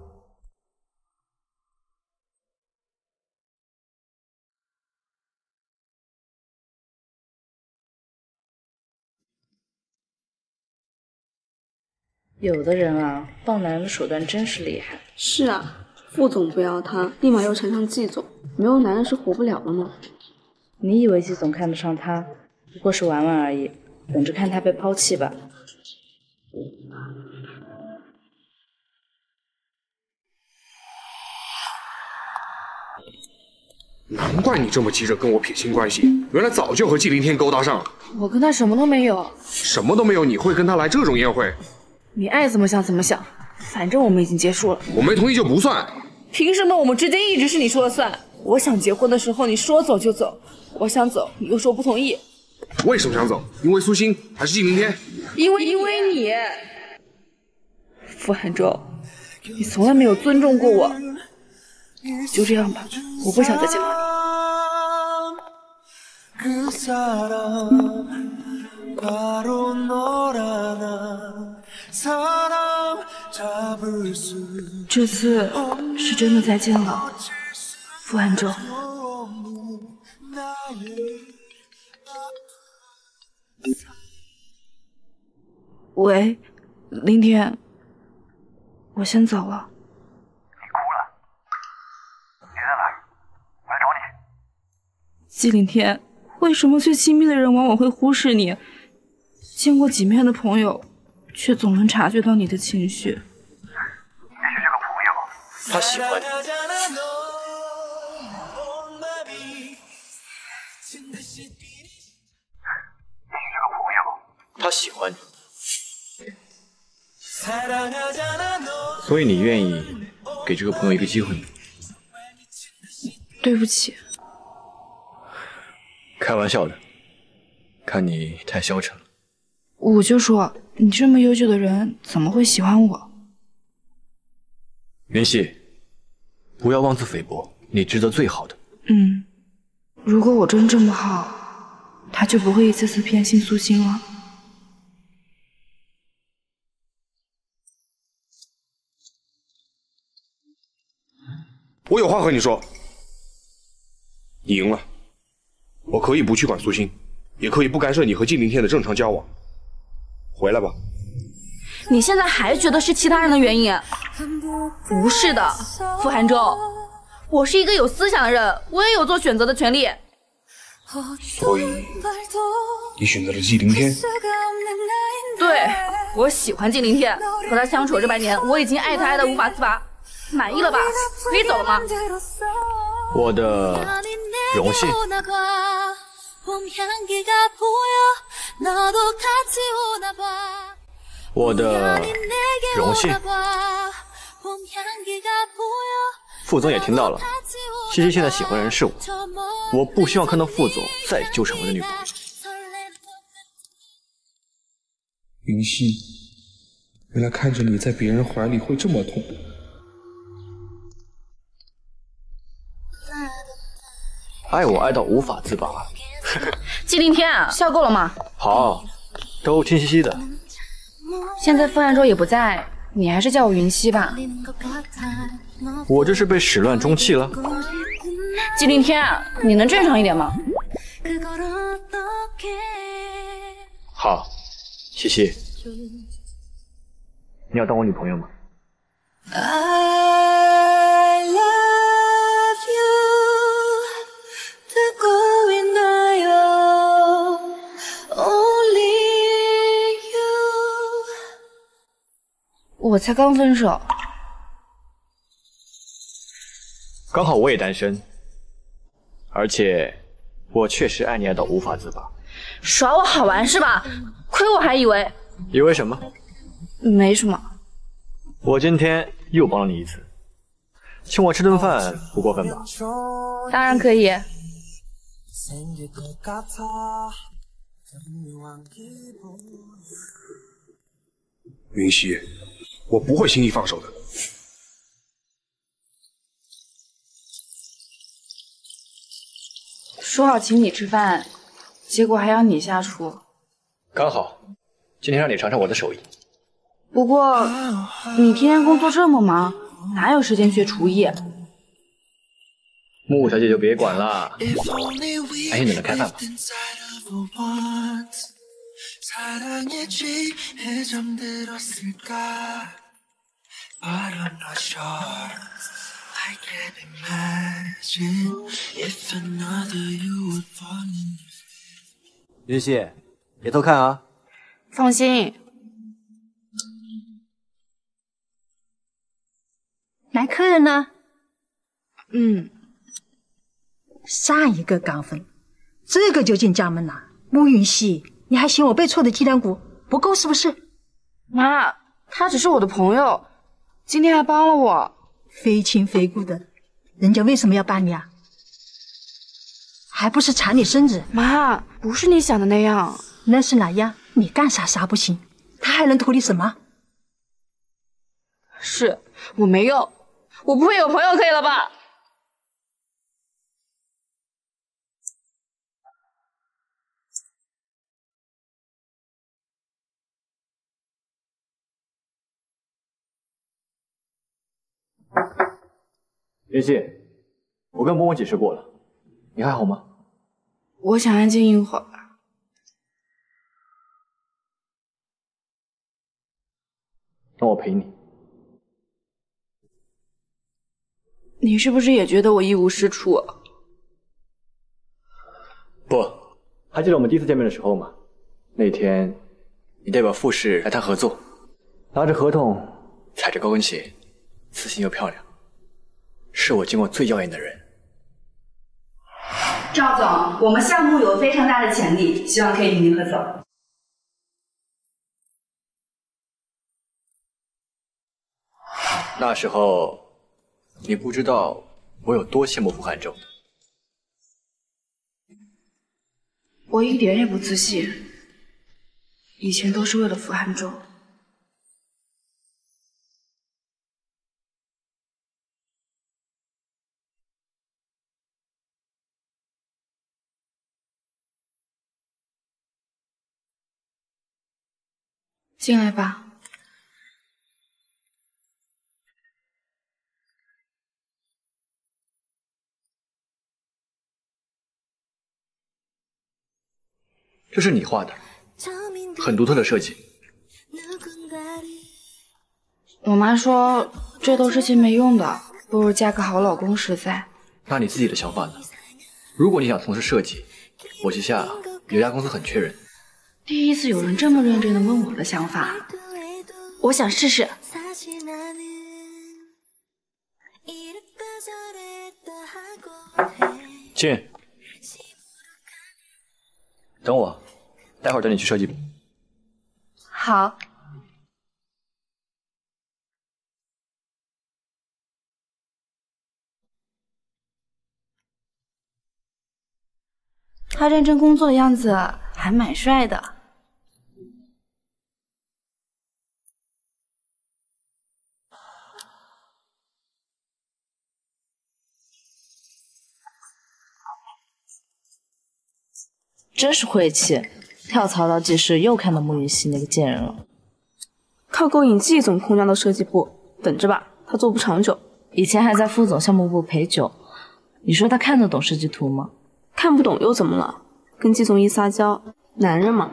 有的人啊，傍男人的手段真是厉害。是啊。 副总不要他，立马又缠上季总，没有男人是活不了的吗？你以为季总看得上他，不过是玩玩而已，等着看他被抛弃吧。难怪你这么急着跟我撇清关系，原来早就和纪凌天勾搭上了。我跟他什么都没有，什么都没有，你会跟他来这种宴会？你爱怎么想怎么想。 反正我们已经结束了，我没同意就不算。凭什么我们之间一直是你说了算？我想结婚的时候你说走就走，我想走你又说不同意。为什么想走？因为苏欣还是纪凌天？因为你，傅寒舟，你从来没有尊重过我。就这样吧，我不想再见到你。 这次是真的再见了，傅寒舟。喂，凌天，我先走了。你哭了？你在哪儿？我来找你。纪凌天，为什么最亲密的人往往会忽视你？见过几面的朋友，却总能察觉到你的情绪。也许这个朋友他喜欢你，所以你愿意给这个朋友一个机会吗？对不起。 开玩笑的，看你太消沉了。我就说你这么优秀的人，怎么会喜欢我？云溪，不要妄自菲薄，你值得最好的。嗯，如果我真这么好，他就不会一次次偏心苏心了。我有话和你说，你赢了。 我可以不去管苏欣，也可以不干涉你和金凌天的正常交往。回来吧。你现在还觉得是其他人的原因？不是的，傅寒舟，我是一个有思想的人，我也有做选择的权利。所以你选择了金凌天？对，我喜欢金凌天，和他相处这8年，我已经爱他爱得无法自拔。满意了吧？可以走了吗？我的荣幸。 我的荣幸，副总也听到了。西西现在喜欢的人是我，我不希望看到副总再纠缠我的女朋友。云溪，原来看着你在别人怀里会这么痛。 爱我爱到无法自拔，金凌天，笑够了吗？好，都清晰晰的。现在傅汉州也不在，你还是叫我云溪吧。我这是被始乱终弃了。金凌天，你能正常一点吗？好，西西，你要当我女朋友吗？我才刚分手，刚好我也单身，而且我确实爱你爱到无法自拔。耍我好玩是吧？亏我还以为……以为什么？没什么。我今天又帮了你一次，请我吃顿饭不过分吧？当然可以。 云溪，我不会轻易放手的。说好请你吃饭，结果还要你下厨。刚好，今天让你尝尝我的手艺。不过你天天工作这么忙，哪有时间学厨艺？穆小姐就别管了。哎，你能开饭吗？ 사랑에 취해 잠들었을까 But I'm not sure I can't imagine If another you would fall in love 云溪，别偷看啊！放心，来客人呢？上一个刚分，这个就进家门了。穆云溪。 你还嫌我被错的鸡蛋骨不够是不是？妈，他只是我的朋友，今天还帮了我，非亲非故的，人家为什么要帮你啊？还不是馋你身子？妈，不是你想的那样，那是哪样？你干啥啥不行，他还能图你什么？是我没用，我不会有朋友可以了吧？ 云溪，我跟伯母解释过了，你还好吗？我想安静一会儿。那我陪你。你是不是也觉得我一无是处？不，还记得我们第一次见面的时候吗？那天你代表傅氏来谈合作，拿着合同，踩着高跟鞋，自信又漂亮，是我见过最耀眼的人。赵总，我们项目有非常大的潜力，希望可以与您合作。那时候，你不知道我有多羡慕傅汉周。 我一点也不自信，以前都是为了傅汉周。进来吧。这是你画的，很独特的设计。我妈说这都是些没用的，不如嫁个好老公实在。那你自己的想法呢？如果你想从事设计，我旗下有家公司很缺人。第一次有人这么认真的问我的想法，我想试试。进。 等我，待会儿带你去设计部。好。他认真工作的样子还蛮帅的。真是晦气！跳槽到技师，又看到沐浴系那个贱人了。靠勾引季总空降到设计部，等着吧，他做不长久。以前还在副总项目部陪酒，你说他看得懂设计图吗？看不懂又怎么了？跟季总一撒娇，男人嘛。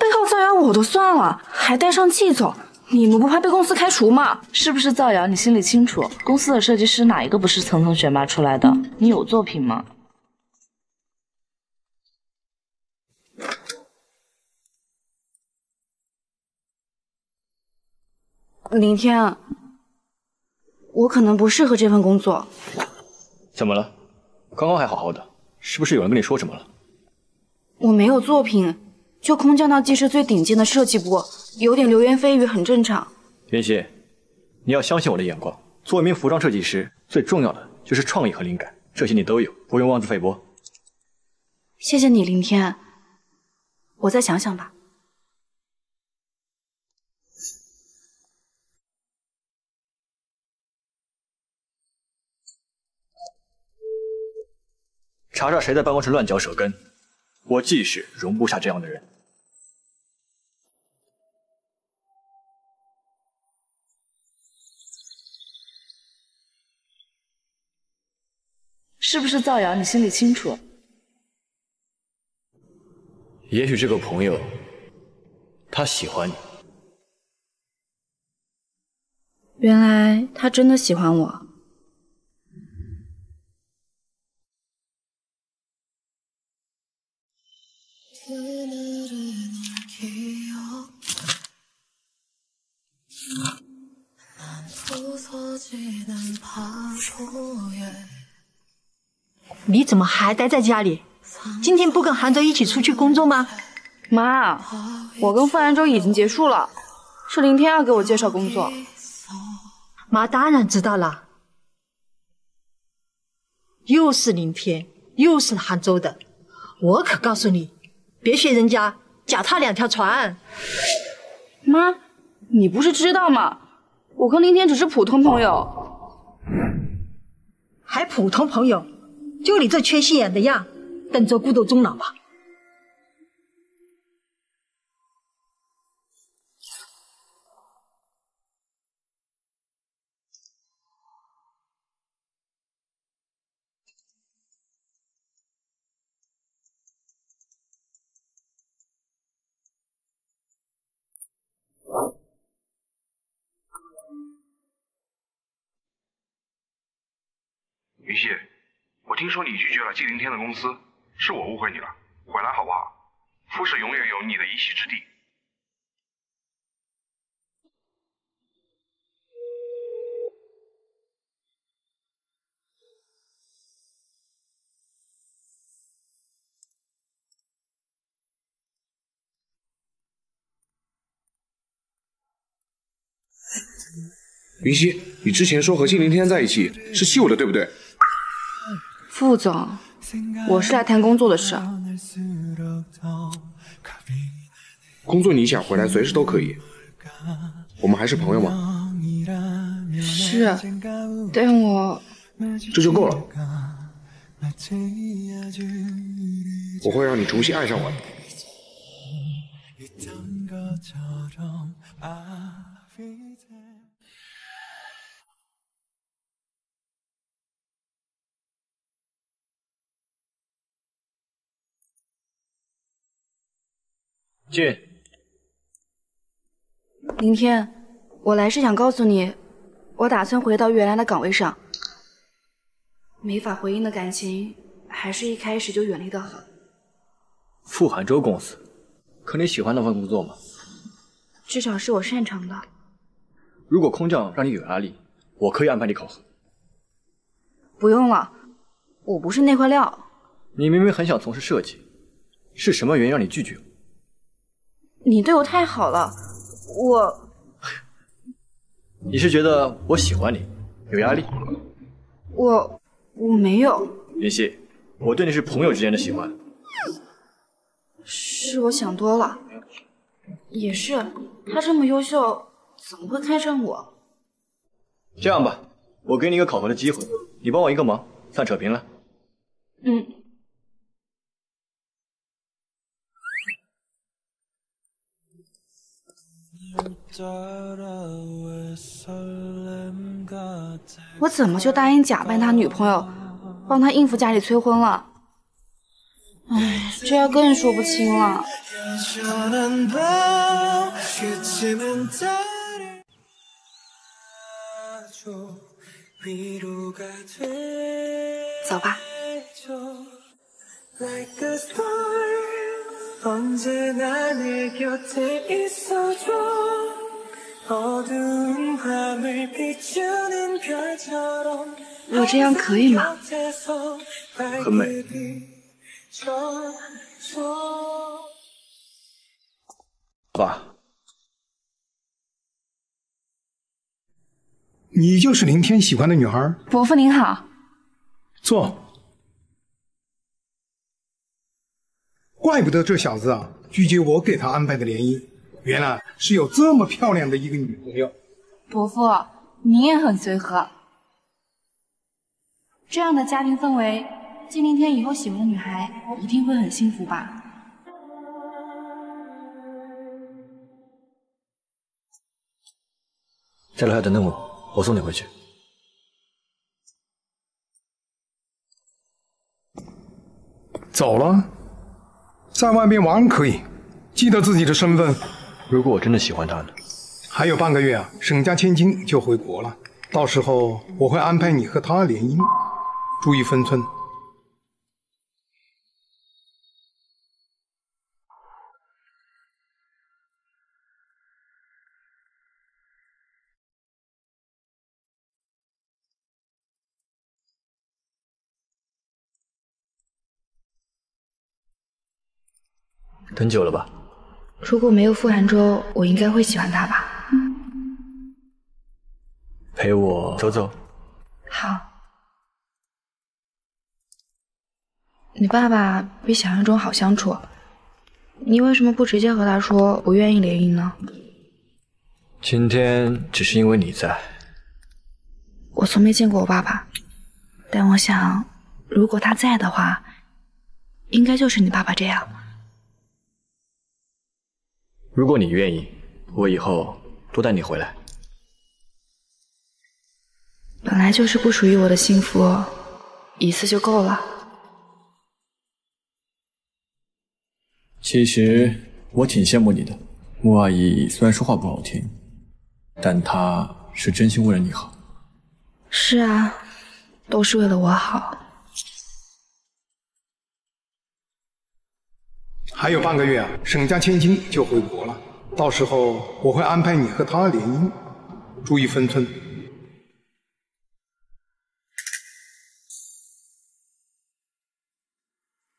背后造谣我都算了，还带上季总。 你们不怕被公司开除吗？是不是造谣？你心里清楚。公司的设计师哪一个不是层层选拔出来的？你有作品吗？林天，我可能不适合这份工作。怎么了？刚刚还好好的，是不是有人跟你说什么了？我没有作品。 就空降到技师最顶尖的设计部，有点流言蜚语很正常。妍希，你要相信我的眼光。做一名服装设计师，最重要的就是创意和灵感，这些你都有，不用妄自菲薄。谢谢你，林天，我再想想吧。查查谁在办公室乱嚼舌根，我技师容不下这样的人。 是不是造谣？你心里清楚。也许这个朋友，他喜欢你。原来他真的喜欢我。你怎么还待在家里？今天不跟韩周一起出去工作吗？妈，我跟傅韩周已经结束了，是林天要给我介绍工作。妈当然知道了，又是林天，又是韩周的，我可告诉你，别学人家脚踏两条船。妈，你不是知道吗？我跟林天只是普通朋友，还普通朋友。 就你这缺心眼的样，等着孤独终老吧！云溪，我听说你拒绝了纪凌天的公司，是我误会你了，回来好不好？傅氏永远有你的一席之地。 云溪，你之前说和纪凌天在一起是欺我的，对不对？副总，我是来谈工作的事。工作你想回来随时都可以，我们还是朋友吗？是，但我这就够了。我会让你重新爱上我的。 进。明天，我来是想告诉你，我打算回到原来的岗位上。没法回应的感情，还是一开始就远离的好。富海州公司，可你喜欢那份工作吗？至少是我擅长的。如果空降让你有压力，我可以安排你考核。不用了，我不是那块料。你明明很想从事设计，是什么原因让你拒绝？ 你对我太好了，我……你是觉得我喜欢你，有压力？我没有。云溪，我对你是朋友之间的喜欢。是我想多了，也是他这么优秀，怎么会看上我？这样吧，我给你一个考核的机会，你帮我一个忙，算扯平了。嗯。 我怎么就答应假扮他女朋友，帮他应付家里催婚了？哎，这要更说不清了。走吧。 언제나 내 곁에 있어줘 어두운 밤을 비추는 별처럼 我这样可以吗？很美。爸，你就是林天喜欢的女孩。伯父您好。坐。 怪不得这小子啊拒绝我给他安排的联谊，原来是有这么漂亮的一个女朋友。伯父，您也很随和。这样的家庭氛围，纪凌天以后喜欢的女孩一定会很幸福吧？在楼下等等我，我送你回去。走了。 在外面玩可以，记得自己的身份。如果我真的喜欢他呢？还有半个月啊，沈家千金就回国了，到时候我会安排你和他联姻，注意分寸。很久了吧？如果没有傅寒舟，我应该会喜欢他吧。陪我走走。好。你爸爸比想象中好相处，你为什么不直接和他说不愿意联姻呢？今天只是因为你在。我从没见过我爸爸，但我想，如果他在的话，应该就是你爸爸这样。 如果你愿意，我以后多带你回来。本来就是不属于我的幸福，一次就够了。其实我挺羡慕你的，穆阿姨虽然说话不好听，但她是真心为了你好。是啊，都是为了我好。还有半个月啊，沈家千金就回国了，到时候我会安排你和她联姻，注意分寸。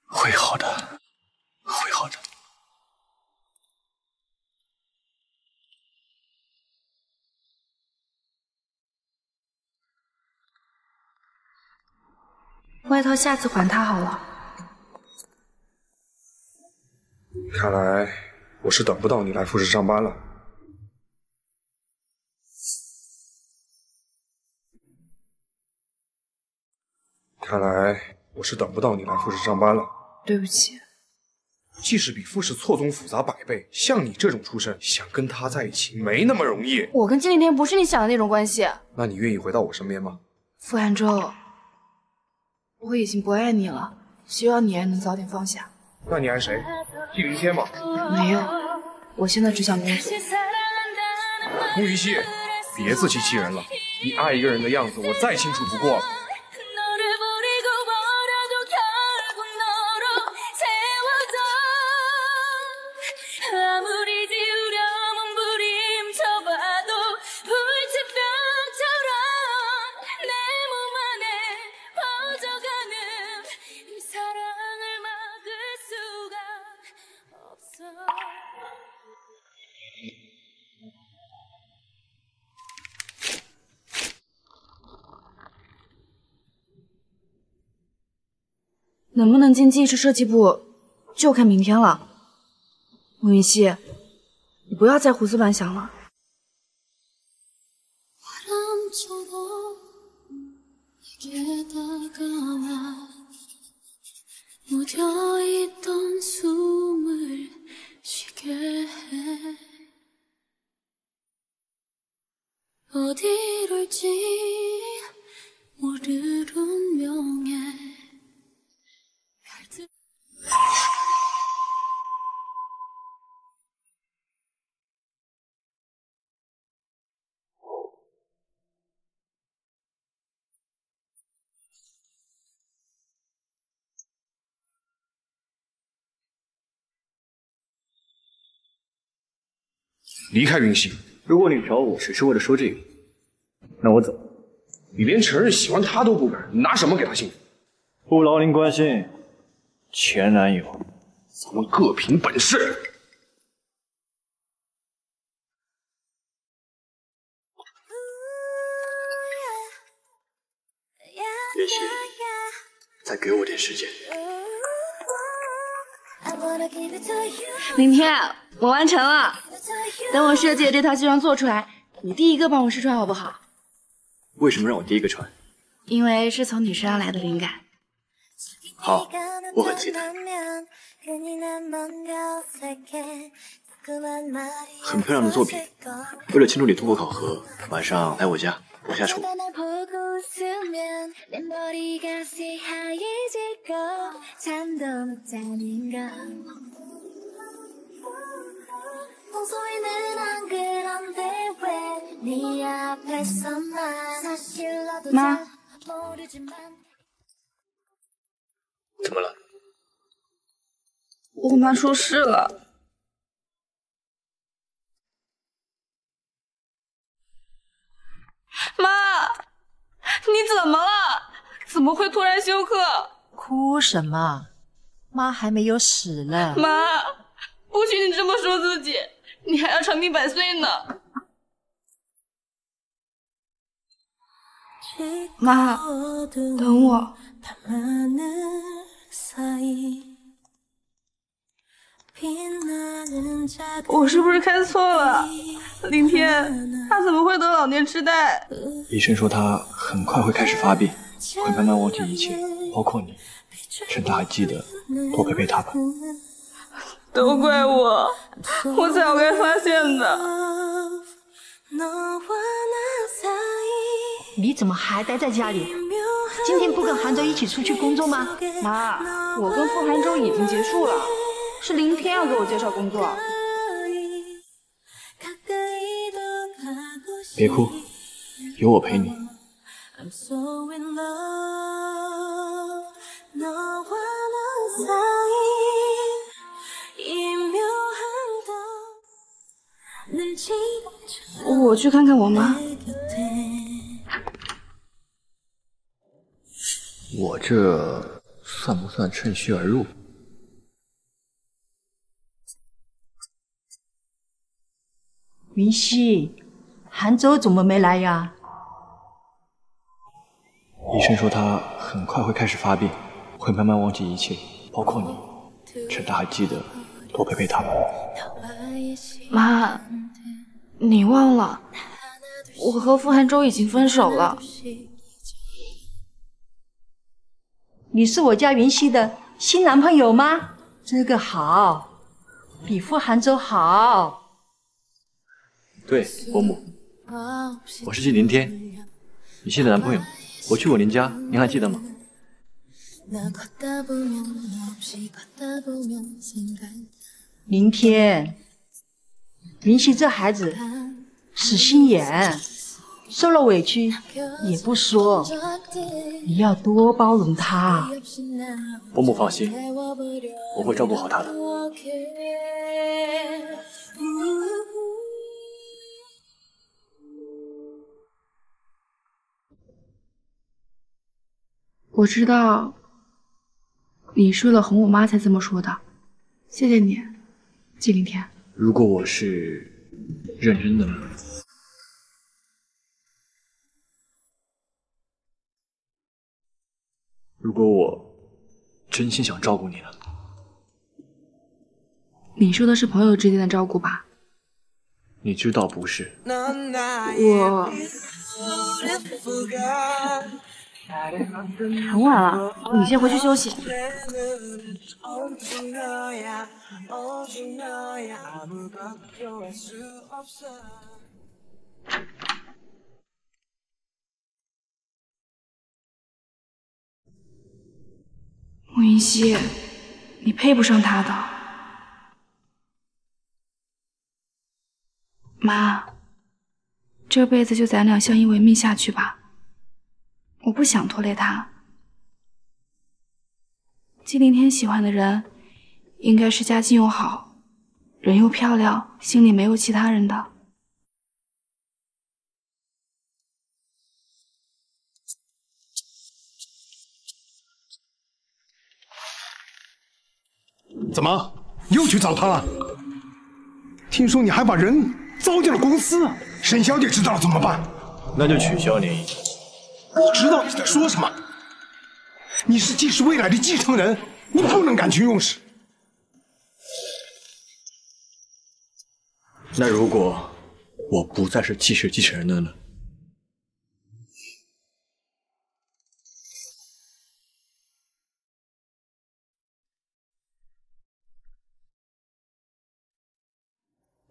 会好的，会好的。外套下次还他好了。看来我是等不到你来复试上班了。看来我是等不到你来复试上班了。 对不起，即使比傅氏错综复杂百倍，像你这种出身，想跟他在一起没那么容易。我跟金令天不是你想的那种关系。那你愿意回到我身边吗？傅寒舟，我已经不爱你了，希望你还能早点放下。那你爱谁？金令天吗？没有，我现在只想工作。顾于熙，别自欺欺人了，你爱一个人的样子，我再清楚不过了。 能不能进技师设计部，就看明天了。慕云熙，你不要再胡思乱想了。离开云溪。如果你找我只是为了说这个，那我走。你连承认喜欢他都不敢，你拿什么给他幸福？不劳您关心，前男友。咱们各凭本事。也许再给我点时间。明天我完成了。 等我设计的这套西装做出来，你第一个帮我试穿好不好？为什么让我第一个穿？因为是从你身上来的灵感。好，我很期待。很漂亮的作品，为了庆祝你通过考核，晚上来我家，我下厨。妈，怎么了？我妈出事了。妈，你怎么了？怎么会突然休克？哭什么？妈还没有死呢。妈，不许你这么说自己。 你还要长命百岁呢，妈，等我。我是不是看错了？林天，他怎么会得老年痴呆？医生说他很快会开始发病，会慢慢忘记一切，包括你。趁他还记得，多陪陪他吧。 都怪我，我早该发现的。你怎么还待在家里？今天不跟韩舟一起出去工作吗？妈，我跟傅寒舟已经结束了，是林天要给我介绍工作。别哭，有我陪你。我去看看我妈。我这算不算趁虚而入？云溪，韩州怎么没来呀？医生说他很快会开始发病，会慢慢忘记一切，包括你。趁他还记得，多陪陪他们。妈，你忘了，我和傅寒舟已经分手了。你是我家云溪的新男朋友吗？这个好，比傅寒舟好。对，伯母，我是季林天，云溪的男朋友。我去我林家，您还记得吗？林天，云溪这孩子死心眼，受了委屈也不说，你要多包容他。伯母放心，我会照顾好他的。我知道，你是为了哄我妈才这么说的。谢谢你，季凌天。如果我是认真的，如果我真心想照顾你呢？你说的是朋友之间的照顾吧？你知道不是？我。很晚了，你先回去休息。慕云溪，你配不上他的。妈，这辈子就咱俩相依为命下去吧。我不想拖累他。季凌天喜欢的人，应该是家境又好，人又漂亮，心里没有其他人的。怎么又去找他了？听说你还把人招进了公司，沈小姐知道了怎么办？那就取消联谊。 你知道你在说什么？你是季氏未来的继承人，你不能感情用事。那如果我不再是季氏继承人的呢？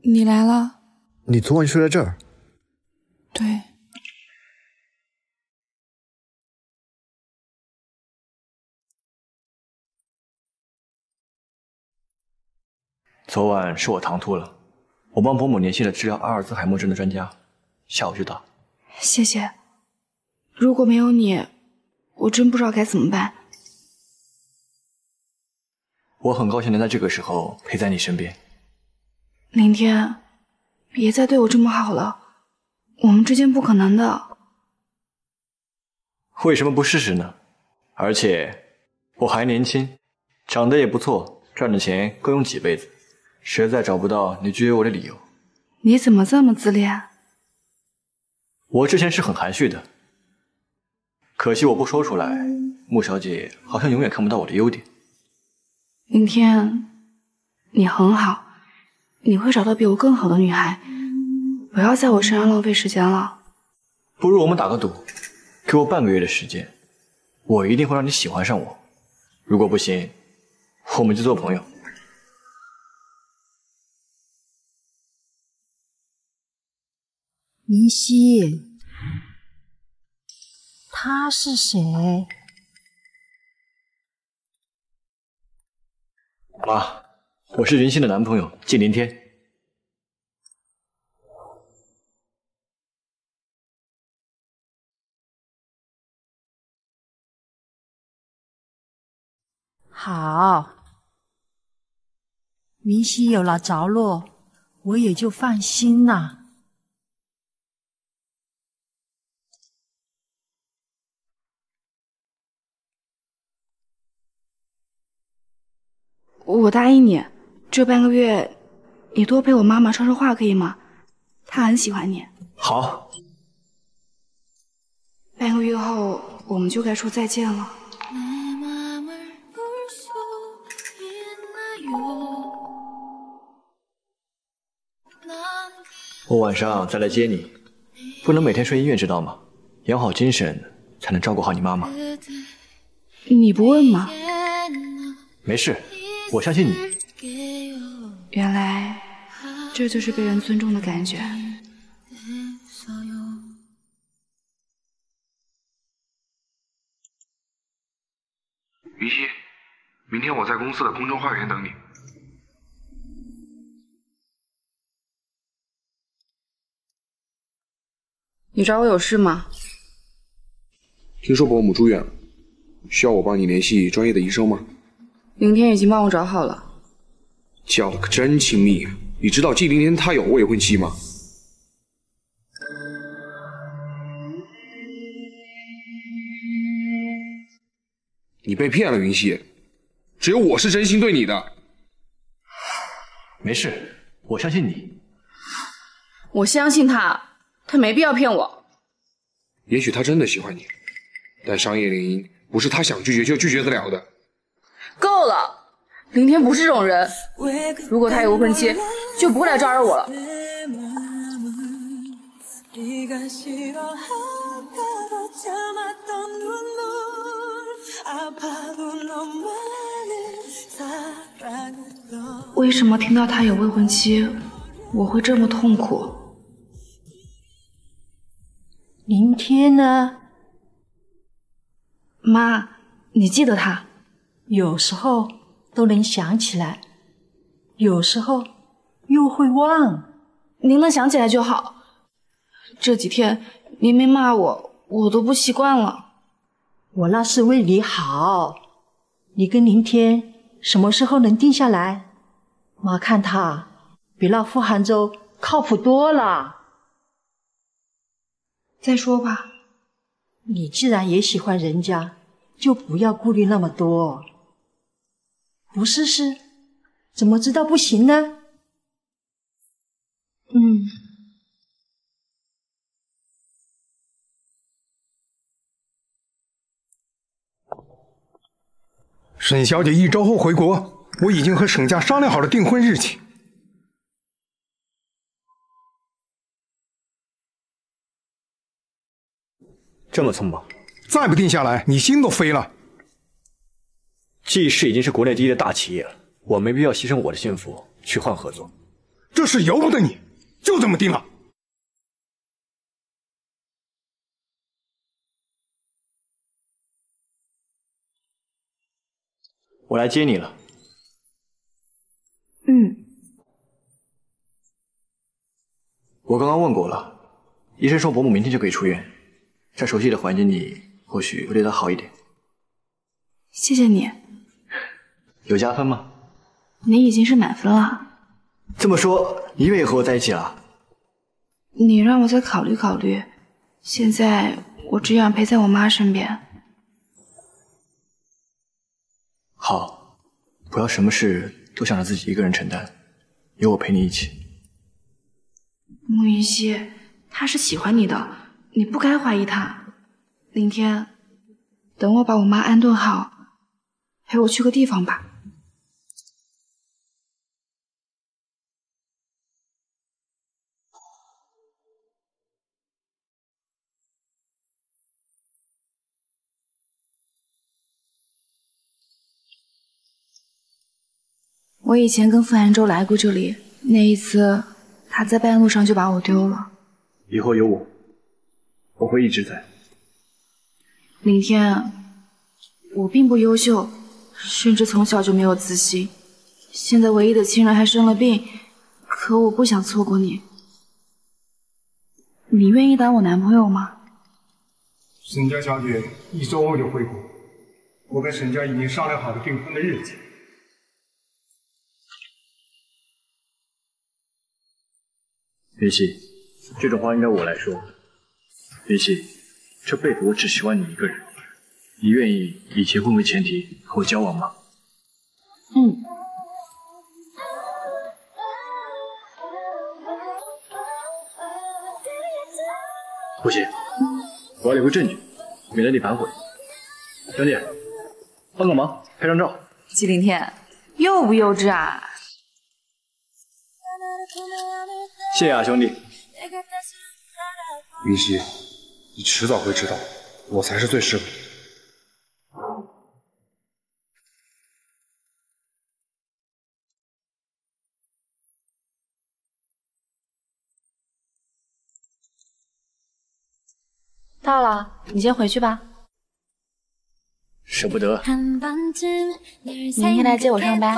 你来了。你昨晚睡在这儿？对。 昨晚是我唐突了，我帮伯母联系了治疗阿尔兹海默症的专家，下午就到。谢谢，如果没有你，我真不知道该怎么办。我很高兴能在这个时候陪在你身边。林天，别再对我这么好了，我们之间不可能的。为什么不试试呢？而且我还年轻，长得也不错，赚的钱够用几辈子。 实在找不到你拒绝我的理由。你怎么这么自恋？我之前是很含蓄的，可惜我不说出来，穆小姐好像永远看不到我的优点。明天，你很好，你会找到比我更好的女孩，不要在我身上浪费时间了。不如我们打个赌，给我半个月的时间，我一定会让你喜欢上我。如果不行，我们就做朋友。 云溪，他是谁？妈，我是云溪的男朋友季凌天。好，云溪有了着落，我也就放心了。 我答应你，这半个月你多陪我妈妈说说话，可以吗？她很喜欢你。好。半个月后我们就该说再见了。我晚上再来接你，不能每天睡医院，知道吗？养好精神才能照顾好你妈妈。你不问吗？没事。 我相信你。原来这就是被人尊重的感觉。云溪，明天我在公司的空中花园等你。你找我有事吗？听说伯母住院了，需要我帮你联系专业的医生吗？ 凌天已经帮我找好了，叫的可真亲密啊！你知道季凌天他有未婚妻吗？你被骗了，云溪，只有我是真心对你的。没事，我相信你。我相信他，他没必要骗我。也许他真的喜欢你，但商业联姻不是他想拒绝就拒绝得了的。 够了，凌天不是这种人。如果他有未婚妻，就不会来招惹我了。为什么听到他有未婚妻，我会这么痛苦？凌天呢？妈，你记得他？ 有时候都能想起来，有时候又会忘。您能想起来就好。这几天您没骂我，我都不习惯了。我那是为你好。你跟林天什么时候能定下来？妈看他比那傅杭州靠谱多了。再说吧，你既然也喜欢人家，就不要顾虑那么多。 不试试，怎么知道不行呢？嗯，沈小姐一周后回国，我已经和沈家商量好了订婚日期。这么匆忙？再不定下来，你心都飞了。 G 市已经是国内第一的大企业了，我没必要牺牲我的幸福去换合作。这事由不得你，就这么定了。我来接你了。嗯。我刚刚问过了，医生说伯母明天就可以出院，在熟悉的环境里，或许会对她好一点。谢谢你。 有加分吗？你已经是满分了。这么说，你愿意和我在一起了？你让我再考虑考虑。现在我只想陪在我妈身边。好，不要什么事都想着自己一个人承担，有我陪你一起。穆云溪，他是喜欢你的，你不该怀疑他。明天，等我把我妈安顿好，陪我去个地方吧。 我以前跟傅寒舟来过这里，那一次他在半路上就把我丢了。以后有我，我会一直在。林天，我并不优秀，甚至从小就没有自信。现在唯一的亲人还生了病，可我不想错过你。你愿意当我男朋友吗？沈家小姐一周后就回国，我跟沈家已经商量好了订婚的日子。云溪，这种话应该我来说。云溪，这辈子我只喜欢你一个人，你愿意以结婚为前提和我交往吗？嗯。不行，我要留个证据，免得你反悔。兄弟，帮个忙，拍张照。纪凌天，幼不幼稚啊？ 谢谢啊，兄弟。云溪，你迟早会知道，我才是最适合你。到了，你先回去吧。舍不得。明天来接我上班。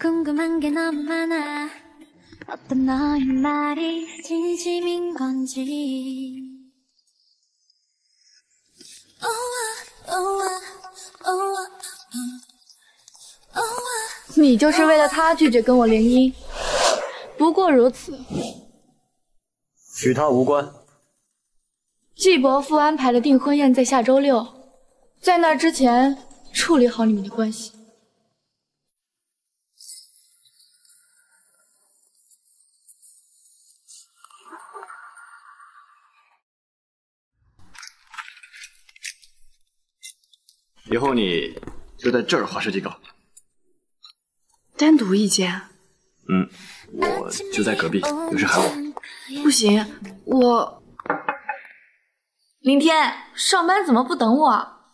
궁금한 게 너무 많아 어떤 너의 말이 진심인 건지你就是为了他拒绝跟我联姻，不过如此。与他无关。季伯父安排的订婚宴在下周六，在那之前处理好你们的关系。 以后你就在这儿画设计稿，单独一间。嗯，我就在隔壁，有事喊我。不行，我明天上班怎么不等我？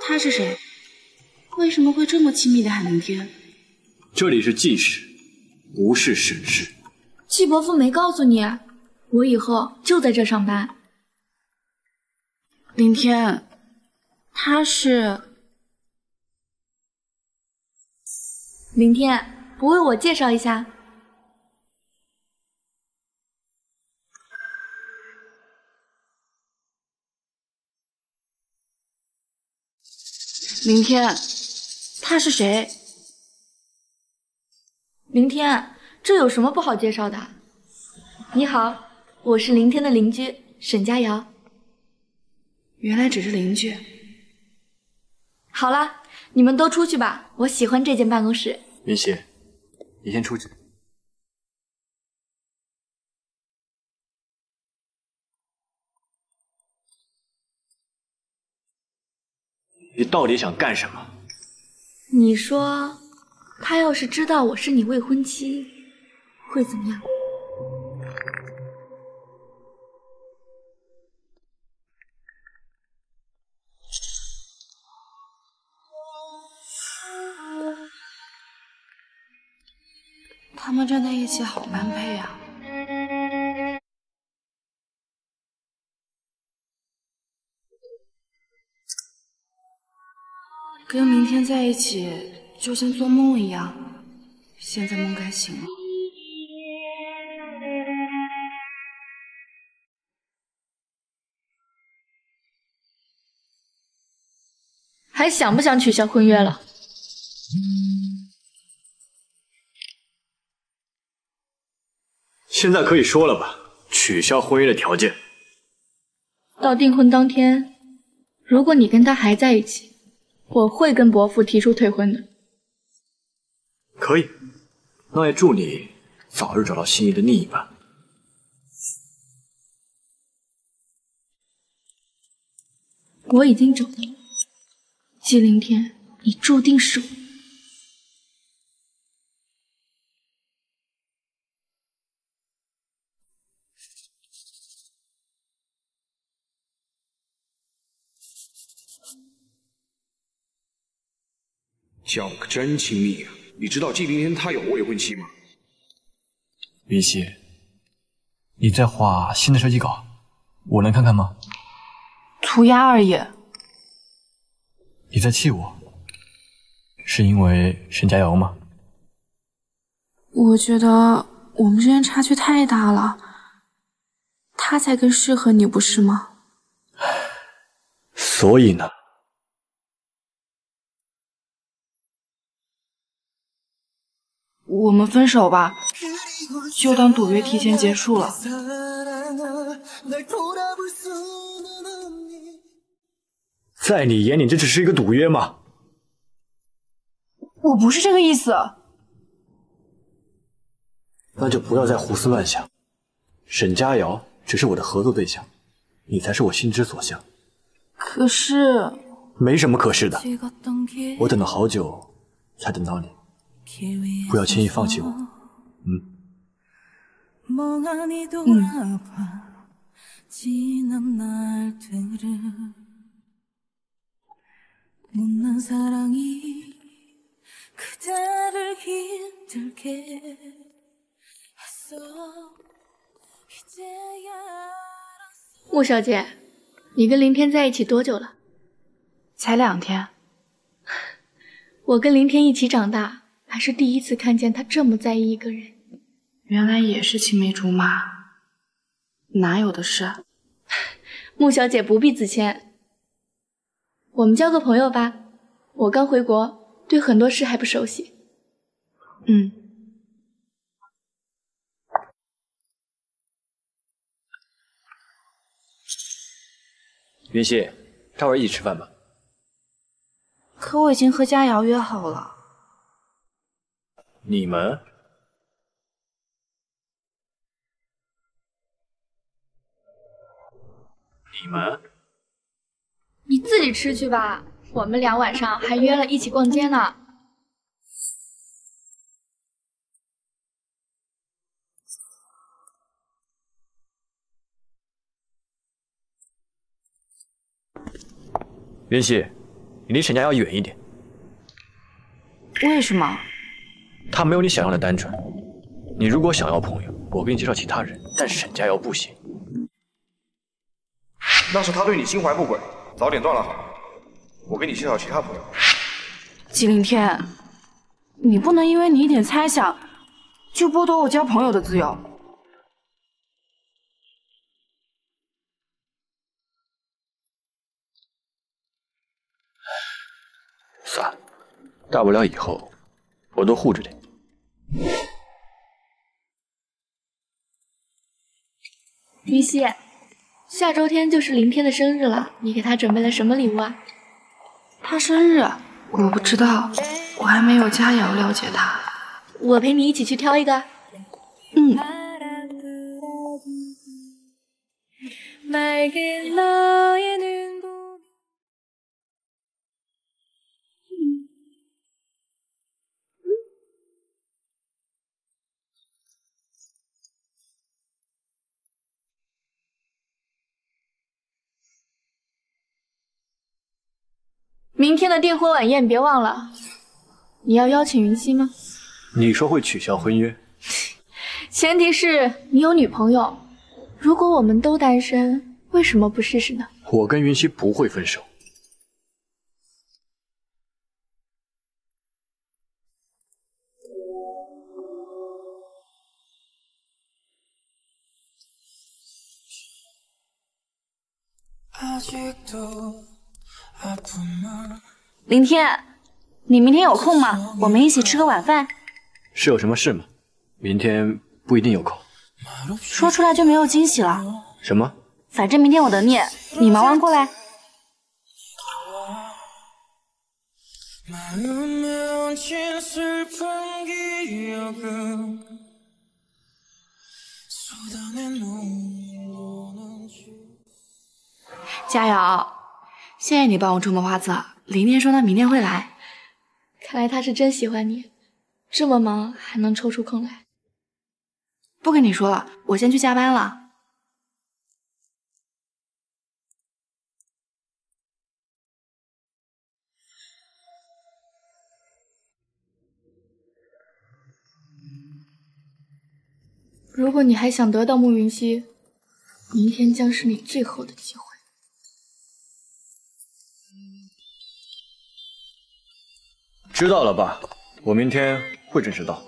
他是谁？为什么会这么亲密的喊明天？这里是季氏，不是沈氏。 季伯父没告诉你，我以后就在这上班。林天，他是林天，不为我介绍一下？林天，他是谁？林天。 这有什么不好介绍的？你好，我是林天的邻居沈佳瑶。原来只是邻居。好了，你们都出去吧，我喜欢这间办公室。云溪，你先出去。你到底想干什么？你说，他要是知道我是你未婚妻。 会怎么样？他们站在一起好般配啊！跟明天在一起就像做梦一样，现在梦该醒了。 还想不想取消婚约了？现在可以说了吧？取消婚约的条件，到订婚当天，如果你跟他还在一起，我会跟伯父提出退婚的。可以，那也祝你早日找到心仪的另一半。 我已经找到了。 纪凌天，你注定是我。叫可真亲密啊！你知道纪凌天他有未婚妻吗？云溪，你在画新的设计稿，我能看看吗？涂鸦而已。 你在气我，是因为沈佳瑶吗？我觉得我们之间差距太大了，他才更适合你，不是吗？所以呢？我们分手吧，就当赌约提前结束了。在你眼里，这只是一个赌约吗？我不是这个意思。那就不要再胡思乱想。沈佳瑶只是我的合作对象，你才是我心之所向。可是，没什么可是的。我等了好久，才等到你。 不要轻易放弃我，穆小姐，你跟林天在一起多久了？才2天。我跟林天一起长大。 还是第一次看见他这么在意一个人，原来也是青梅竹马，哪有的事？穆小姐不必自谦，我们交个朋友吧。我刚回国，对很多事还不熟悉。云溪，待会儿一起吃饭吧。可我已经和佳瑶约好了。 你们你自己吃去吧。我们俩晚上还约了一起逛街呢。云溪，你离沈家要远一点。为什么？ 他没有你想象的单纯。你如果想要朋友，我给你介绍其他人，但沈佳瑶不行。那是他对你心怀不轨，早点断了好。我给你介绍其他朋友。纪凌天，你不能因为你一点猜想，就剥夺我交朋友的自由。算了，大不了以后我多护着点。 云溪，下周天就是林天的生日了，你给他准备了什么礼物啊？他生日我不知道，我还没有佳瑶了解他。我陪你一起去挑一个。明天的订婚晚宴别忘了，你要邀请云溪吗？你说会取消婚约，前提是你有女朋友。如果我们都单身，为什么不试试呢？我跟云溪不会分手。林天，你明天有空吗？我们一起吃个晚饭。是有什么事吗？明天不一定有空。说出来就没有惊喜了。什么？反正明天我等你，你忙完过来。佳瑶。 谢谢你帮我种的花籽，林天说他明天会来，看来他是真喜欢你，这么忙还能抽出空来。不跟你说了，我先去加班了。如果你还想得到慕云溪，明天将是你最后的机会。 知道了吧？我明天会准时到。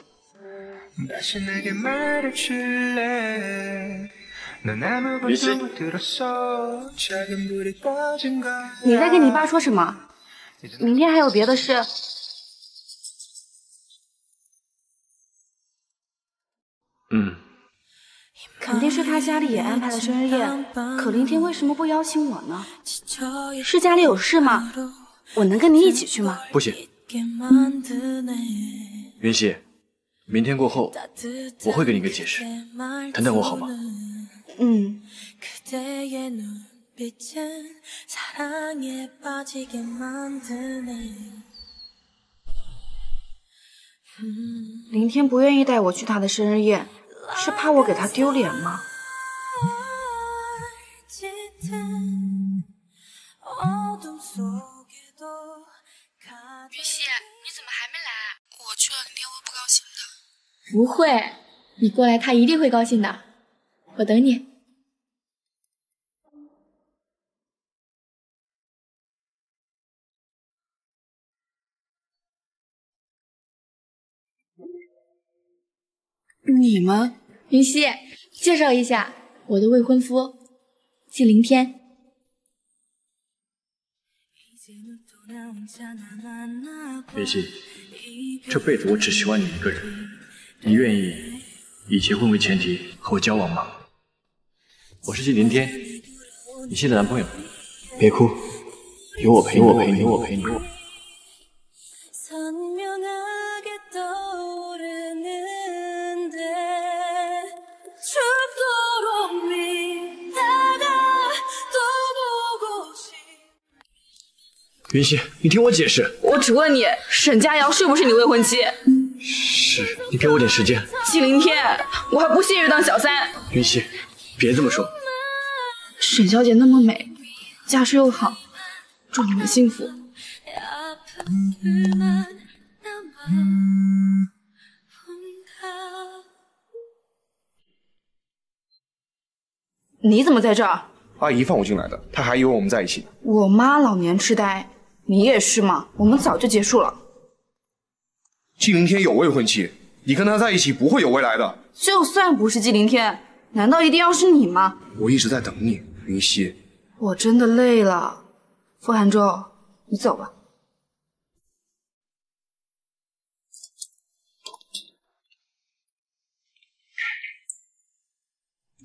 你在跟你爸说什么？明天还有别的事。嗯。肯定是他家里也安排了生日宴，可林天为什么不邀请我呢？是家里有事吗？我能跟你一起去吗？不行。云溪，明天过后我会给你一个解释，等等我好吗？ 응. 그대의 눈빛은 사랑에 빠지게 만드네. 明天不愿意带我去他的生日宴，是怕我给他丢脸吗？ 云溪，你怎么还没来？我去了肯定会不高兴的。不会，你过来他一定会高兴的。我等你。 你们，云溪，介绍一下我的未婚夫，季凌天。云溪，这辈子我只喜欢你一个人，你愿意以结婚为前提和我交往吗？我是季凌天，你现在男朋友。别哭，有我陪你，有我陪你。 云溪，你听我解释。我只问你，沈佳瑶是不是你未婚妻？是。你给我点时间。季凌天，我还不屑于当小三。云溪，别这么说。沈小姐那么美，家世又好，祝你们幸福。你怎么在这儿？阿姨放我进来的，她还以为我们在一起呢。我妈老年痴呆。 你也是吗？我们早就结束了。季凌天有未婚妻，你跟他在一起不会有未来的。就算不是季凌天，难道一定要是你吗？我一直在等你，云溪。我真的累了，傅寒舟，你走吧。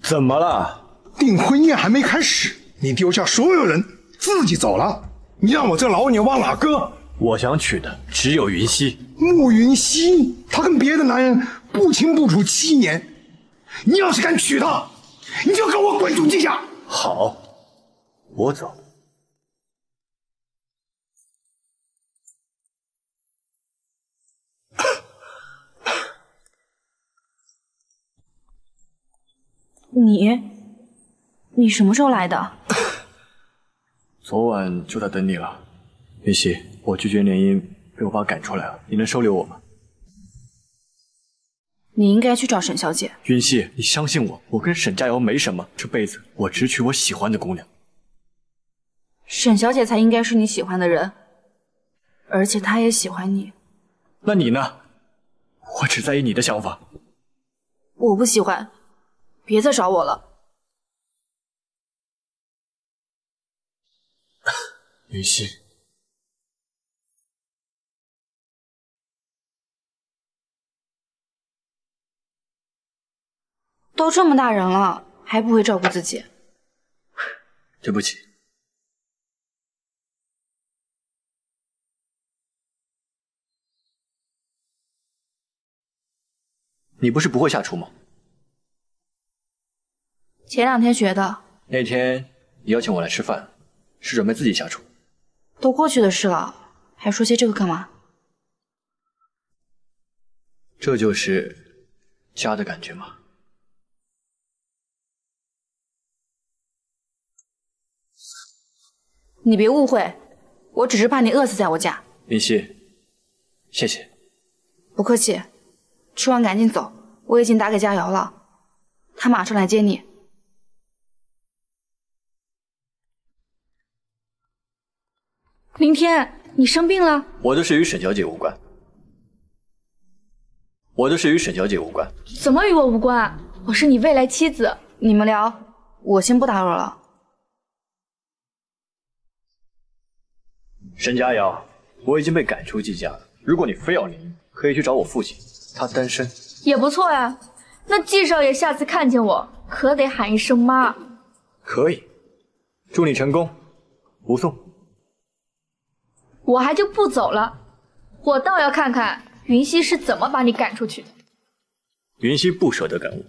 怎么了？订婚宴还没开始，你丢下所有人自己走了。 你让我这老女人往哪搁？我想娶的只有云溪。穆云溪，她跟别的男人不清不楚7年，你要是敢娶她，你就给我滚出季家！好，我走。你什么时候来的？ 昨晚就在等你了，云溪，我拒绝联姻被我爸赶出来了，你能收留我吗？你应该去找沈小姐。云溪，你相信我，我跟沈佳瑶没什么，这辈子我只娶我喜欢的姑娘。沈小姐才应该是你喜欢的人，而且她也喜欢你。那你呢？我只在意你的想法。我不喜欢，别再找我了。 云溪，都这么大人了，还不会照顾自己。对不起。你不是不会下厨吗？前2天学的。那天你邀请我来吃饭，是准备自己下厨。 都过去的事了，还说些这个干嘛？这就是家的感觉吗？你别误会，我只是怕你饿死在我家。云溪，谢谢。不客气，吃完赶紧走，我已经打给佳瑶了，她马上来接你。 凌天，你生病了？我的事与沈小姐无关。怎么与我无关？我是你未来妻子，你们聊。我先不打扰了。沈佳瑶，我已经被赶出季家了。如果你非要联姻，可以去找我父亲，他单身也不错呀。那季少爷下次看见我，可得喊一声妈。可以，祝你成功，不送。我还就不走了，我倒要看看云溪是怎么把你赶出去的。云溪不舍得赶我。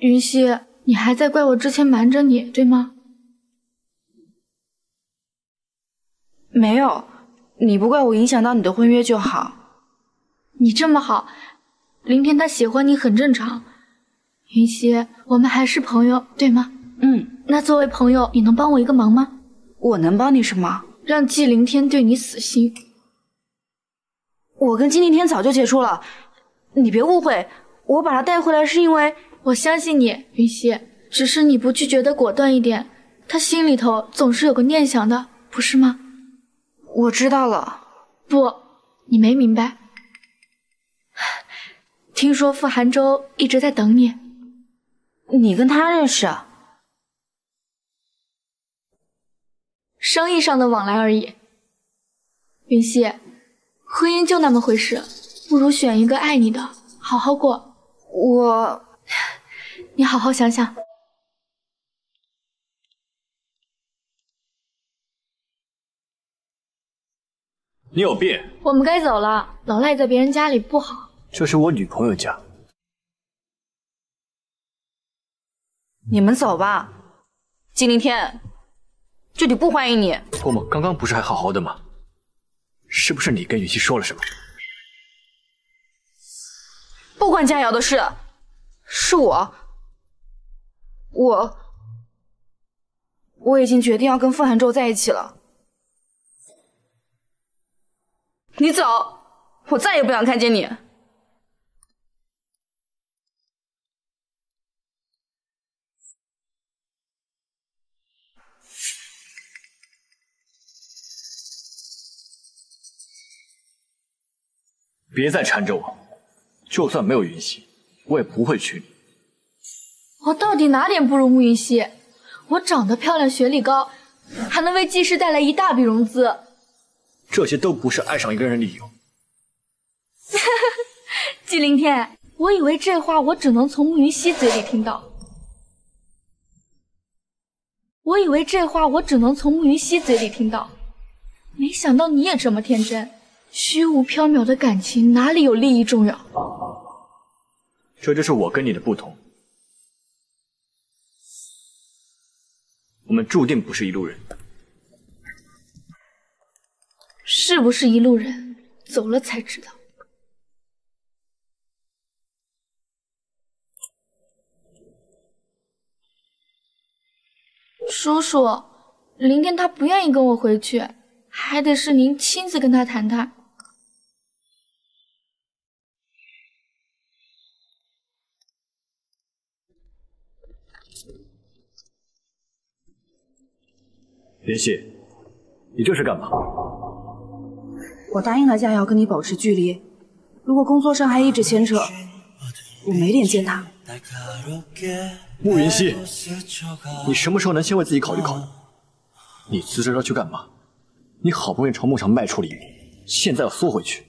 云溪，你还在怪我之前瞒着你，对吗？没有，你不怪我影响到你的婚约就好。你这么好，林天他喜欢你很正常。云溪，我们还是朋友，对吗？嗯。那作为朋友，你能帮我一个忙吗？我能帮你什么？让季林天对你死心。我跟季林天早就结束了，你别误会，我把他带回来是因为。 我相信你，云溪，只是你不拒绝的果断一点，他心里头总是有个念想的，不是吗？我知道了，不，你没明白。听说傅寒州一直在等你，你跟他认识？生意上的往来而已。云溪，婚姻就那么回事，不如选一个爱你的，好好过。我。 你好好想想。你有病！我们该走了，老赖在别人家里不好。这是我女朋友家。你们走吧，金陵天，这里不欢迎你。默默，刚刚不是还好好的吗？是不是你跟云溪说了什么？不关佳瑶的事。 是我已经决定要跟傅寒舟在一起了。你走，我再也不想看见你。别再缠着我，就算没有云溪。 我也不会娶你。我到底哪点不如慕云溪？我长得漂亮，学历高，还能为季氏带来一大笔融资。这些都不是爱上一个人的理由。季凌天，我以为这话我只能从慕云溪嘴里听到。我以为这话我只能从慕云溪嘴里听到，没想到你也这么天真。虚无缥缈的感情哪里有利益重要？ 这就是我跟你的不同，我们注定不是一路人。是不是一路人，走了才知道。叔叔，林天他不愿意跟我回去，还得是您亲自跟他谈谈。 云溪，你这是干嘛？我答应了佳瑶跟你保持距离，如果工作上还一直牵扯，我没脸见她。慕云溪，你什么时候能先为自己考虑考虑？你辞职了去干嘛？你好不容易朝梦想迈出了一步，现在要缩回去。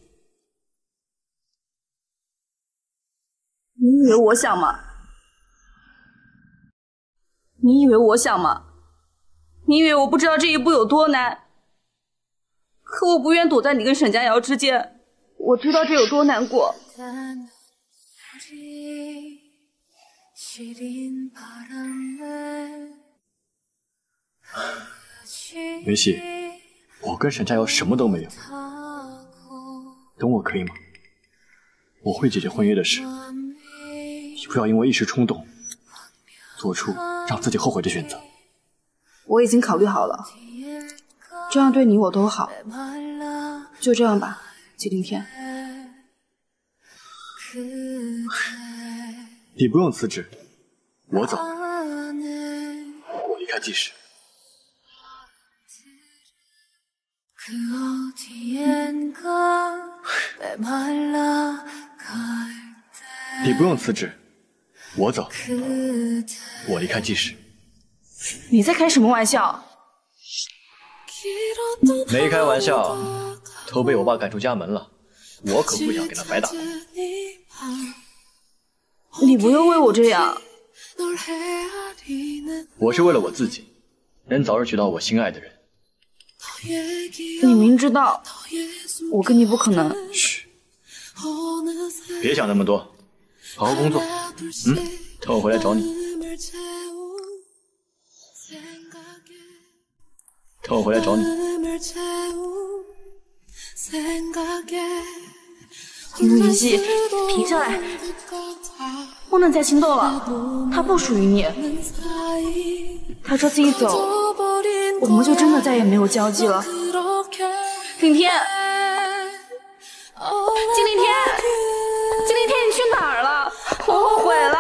你以为我想吗？你以为我想吗？ 你以为我不知道这一步有多难？可我不愿躲在你跟沈佳瑶之间，我知道这有多难过。云溪，我跟沈佳瑶什么都没有，等我可以吗？我会解决婚约的事，你不要因为一时冲动，做出让自己后悔的选择。 我已经考虑好了，这样对你我都好。就这样吧，季凌天。你不用辞职，我走，我离开季氏。你不用辞职，我走，我离开纪实。你在开什么玩笑？没开玩笑，都被我爸赶出家门了，我可不想给他白打。你不用为我这样，我是为了我自己，能早日娶到我心爱的人。 你明知道我跟你不可能。嘘，别想那么多，好好工作。嗯，等我回来找你。等我回来找你。陆云熙，停下来，不能再心动了。他不属于你。他这次一走。 我们就真的再也没有交集了。景天，景天，你去哪儿了？我后悔了。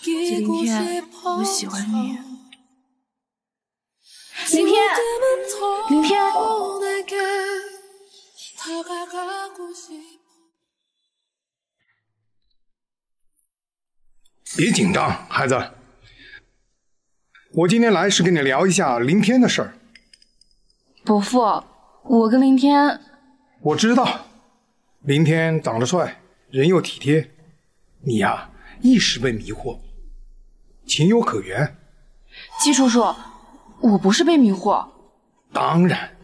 景天，我喜欢你。景天。 别紧张，孩子。我今天来是跟你聊一下林天的事儿。伯父，我跟林天……我知道，林天长得帅，人又体贴，你呀，一时被迷惑，情有可原。季叔叔，我不是被迷惑。当然，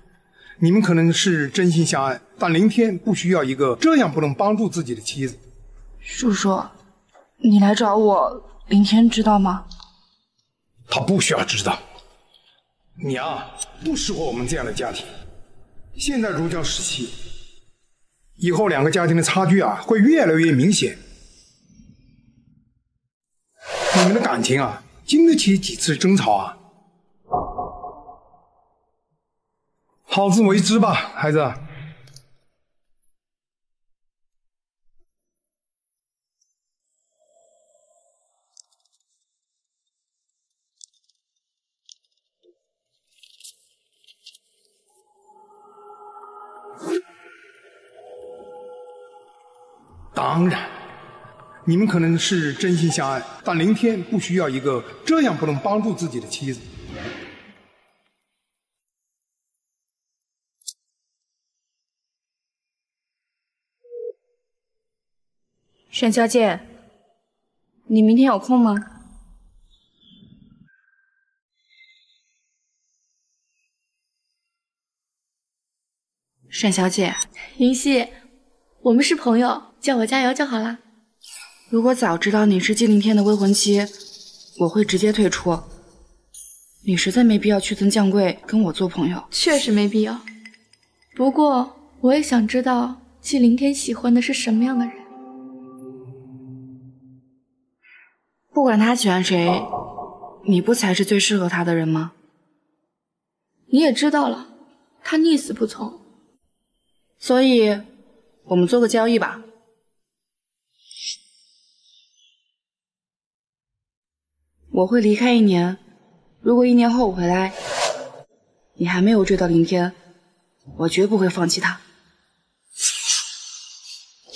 你们可能是真心相爱，但林天不需要一个这样不能帮助自己的妻子。叔叔。 你来找我，林天知道吗？他不需要知道。你啊，不适合我们这样的家庭。现在如胶时期，以后两个家庭的差距啊，会越来越明显。你们的感情啊，经得起几次争吵啊？好自为之吧，孩子。 当然，你们可能是真心相爱，但林天不需要一个这样不能帮助自己的妻子。沈小姐，你明天有空吗？沈小姐，云溪，我们是朋友。 叫我加油就好啦。如果早知道你是纪凌天的未婚妻，我会直接退出。你实在没必要屈尊降贵跟我做朋友，确实没必要。不过我也想知道纪凌天喜欢的是什么样的人。不管他喜欢谁，你不才是最适合他的人吗？你也知道了，他宁死不从。所以，我们做个交易吧。 我会离开1年，如果1年后我回来，你还没有追到林天，我绝不会放弃他。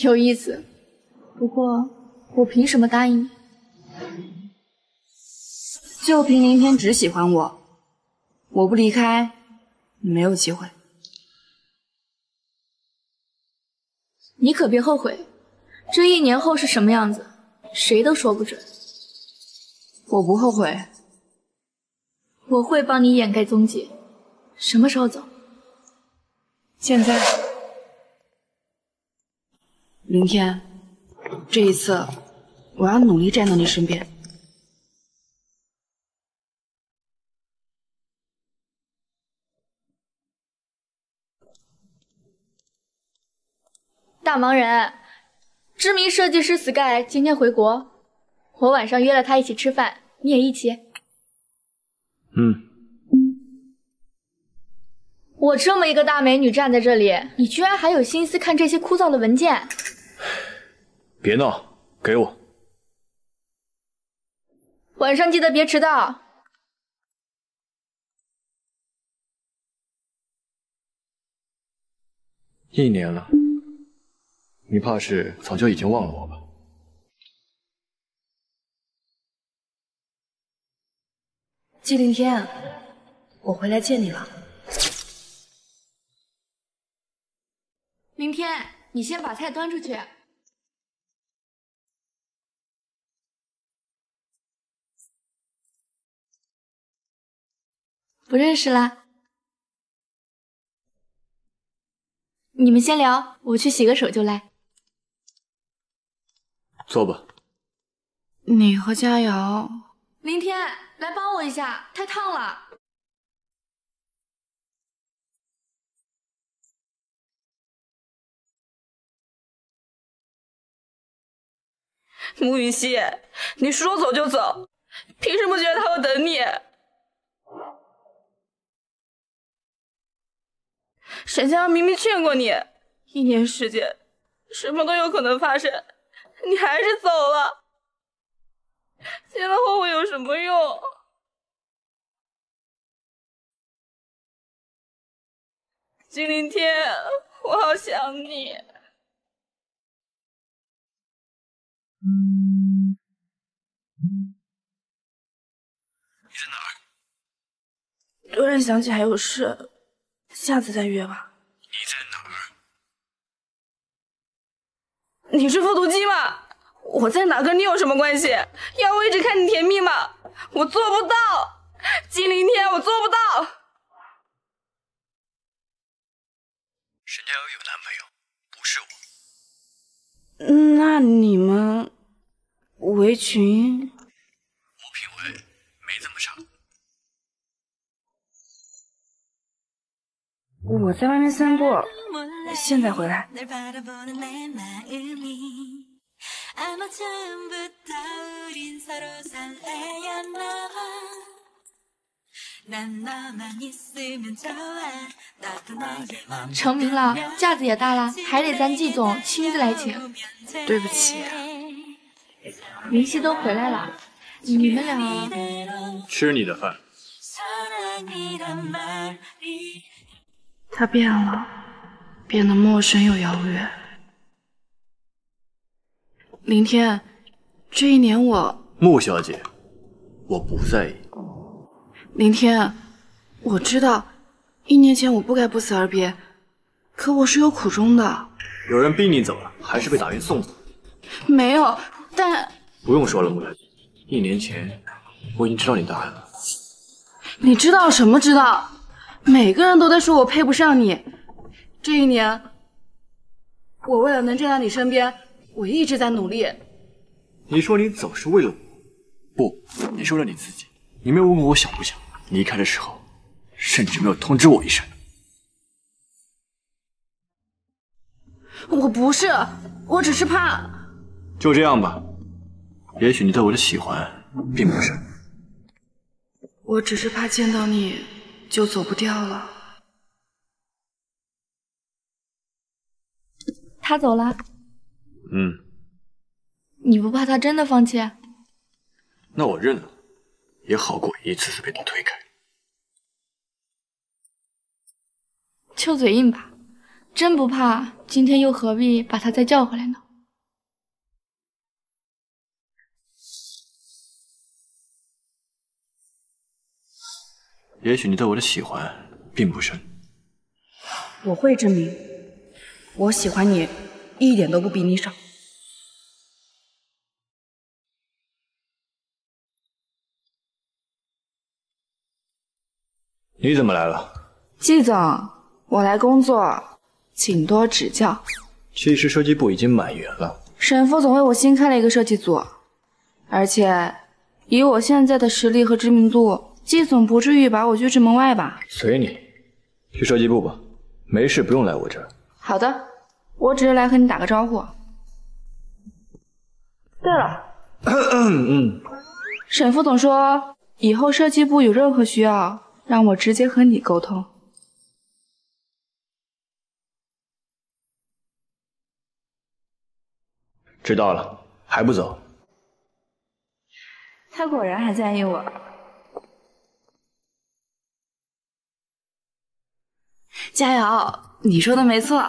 有意思，不过我凭什么答应你？就凭林天只喜欢我，我不离开，你没有机会。你可别后悔，这1年后是什么样子，谁都说不准。 我不后悔，我会帮你掩盖踪迹。什么时候走？现在。林天，这一次我要努力站到你身边。大忙人，知名设计师 Sky 今天回国。 我晚上约了他一起吃饭，你也一起。嗯。我这么一个大美女站在这里，你居然还有心思看这些枯燥的文件？别闹，给我。晚上记得别迟到。一年了，你怕是早就已经忘了我吧？纪凌天，我回来见你了。明天你先把菜端出去。 不认识啦，你们先聊，我去洗个手就来。坐吧。你和佳瑶，明天来帮我一下，太烫了。穆雨溪，你说走就走，凭什么觉得他会等你？ 沈佳明明劝过你，一年时间，什么都有可能发生，你还是走了。现在后悔有什么用？纪凌天，我好想你。你在哪儿？突然想起还有事。 下次再约吧。你在哪儿？你是复读机吗？我在哪跟你有什么关系？要我一直看你甜蜜吗？我做不到，纪凌天，我做不到。沈佳瑶有男朋友，不是我。那你们围裙？我品味没这么差。 我在外面散步，现在回来。成名了，架子也大了，还得咱季总亲自来请。对不起，明熙都回来了，你们俩吃你的饭。 他变了，变得陌生又遥远。凌天，这一年我……穆小姐，我不在意。凌天，我知道，一年前我不该不辞而别，可我是有苦衷的。有人逼你走了，还是被打晕送走？没有，但……不用说了，穆小姐，一年前我已经知道你答案了。你知道什么？知道。 每个人都在说我配不上你，这一年，我为了能站在你身边，我一直在努力。你说你走是为了我，不，你是为了你自己。你没有问过我想不想，你离开的时候，甚至没有通知我一声。我不是，我只是怕。就这样吧，也许你对我的喜欢并不深。我只是怕见到你。 就走不掉了。他走了。嗯。你不怕他真的放弃？那我认了，也好过一次次被他推开。就嘴硬吧，真不怕，今天又何必把他再叫回来呢？ 也许你对我的喜欢并不深，我会证明，我喜欢你，一点都不比你少。你怎么来了？季总，我来工作，请多指教。其实设计部已经满员了，沈副总为我新开了一个设计组，而且以我现在的实力和知名度。 季总不至于把我拒之门外吧？随你，去设计部吧，没事不用来我这儿。好的，我只是来和你打个招呼。对了，沈副总说以后设计部有任何需要，让我直接和你沟通。知道了，还不走？他果然还在意我。 佳瑶，你说的没错，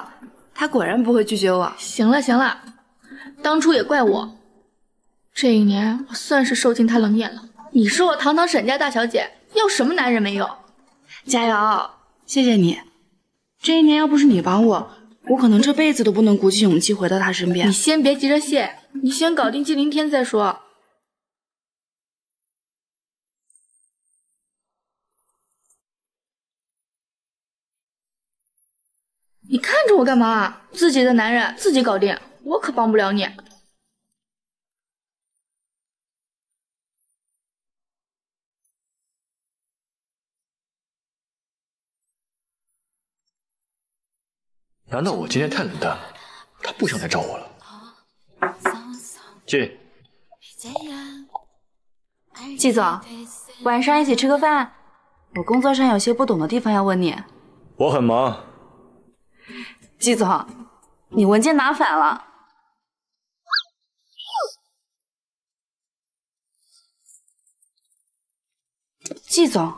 他果然不会拒绝我。行了行了，当初也怪我，这一年我算是受尽他冷眼了。你说我堂堂沈家大小姐，要什么男人没有？加油！谢谢你，这一年要不是你帮我，我可能这辈子都不能鼓起勇气回到他身边。你先别急着谢，你先搞定纪灵天再说。 你看着我干嘛？自己的男人自己搞定，我可帮不了你。难道我今天太冷淡，他不想来找我了？季，季总，晚上一起吃个饭。我工作上有些不懂的地方要问你。我很忙。 季总，你文件拿反了。季总，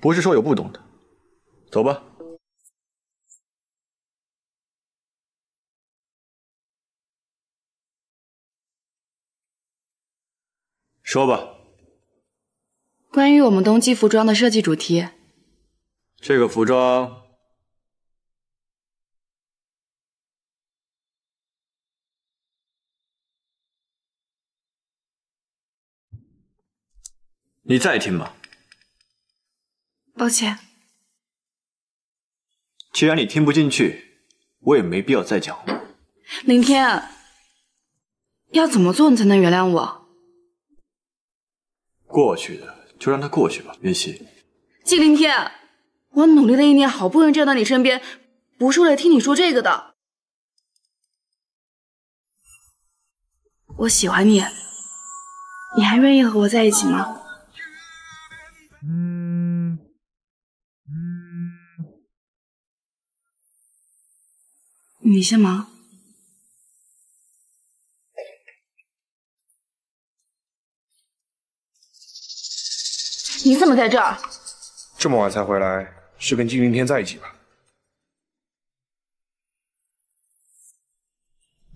不是说有不懂的，走吧。说吧，关于我们冬季服装的设计主题。这个服装。 你在听吗？抱歉。既然你听不进去，我也没必要再讲了。林天，要怎么做你才能原谅我？过去的就让它过去吧，云溪。季林天，我努力了一年，好不容易站到你身边，不是为了听你说这个的。我喜欢你，你还愿意和我在一起吗？ 你先忙。你怎么在这儿？这么晚才回来，是跟金云天在一起吧？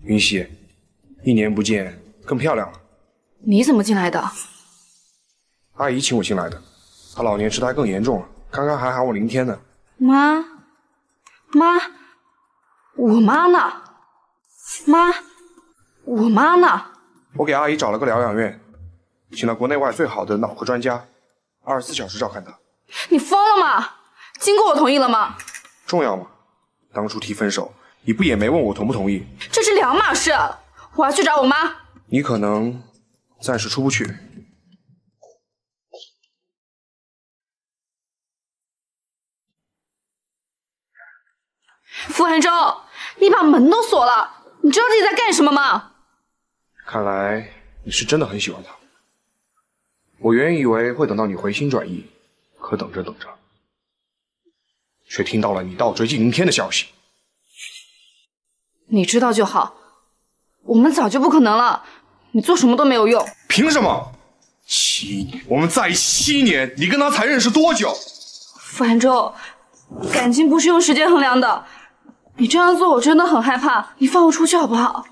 云溪，一年不见，更漂亮了。你怎么进来的？阿姨请我进来的，她老年痴呆更严重了，刚刚还喊我林天呢。妈，妈。 我妈呢？妈，我妈呢？我给阿姨找了个疗养院，请了国内外最好的脑科专家，24小时照看她。你疯了吗？经过我同意了吗？重要吗？当初提分手，你不也没问我同不同意？这是两码事，我要去找我妈。你可能暂时出不去。傅寒舟。 你把门都锁了，你知道自己在干什么吗？看来你是真的很喜欢他。我原以为会等到你回心转意，可等着等着，却听到了你倒追纪凌天的消息。你知道就好，我们早就不可能了。你做什么都没有用。凭什么？7年，我们在一起7年，你跟他才认识多久？傅寒舟，感情不是用时间衡量的。 你这样做我真的很害怕，你放我出去好不好？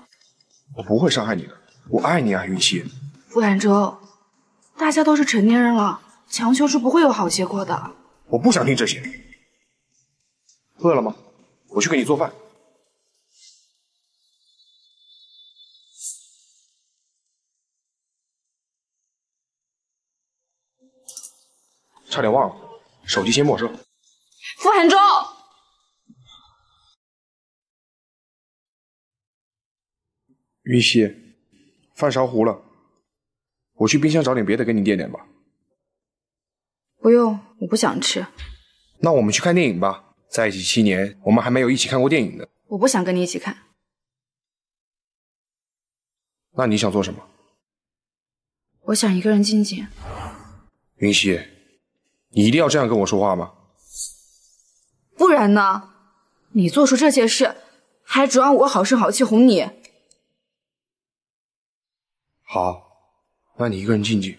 我不会伤害你的，我爱你啊，云溪。傅冉州，大家都是成年人了，强求是不会有好结果的。我不想听这些。饿了吗？我去给你做饭。差点忘了，手机先没收。傅冉州。 云溪，饭烧糊了，我去冰箱找点别的给你垫垫吧。不用，我不想吃。那我们去看电影吧，在一起7年，我们还没有一起看过电影呢。我不想跟你一起看。那你想做什么？我想一个人静静。云溪，你一定要这样跟我说话吗？不然呢？你做出这些事，还指望我好声好气哄你？ 好，那你一个人静静。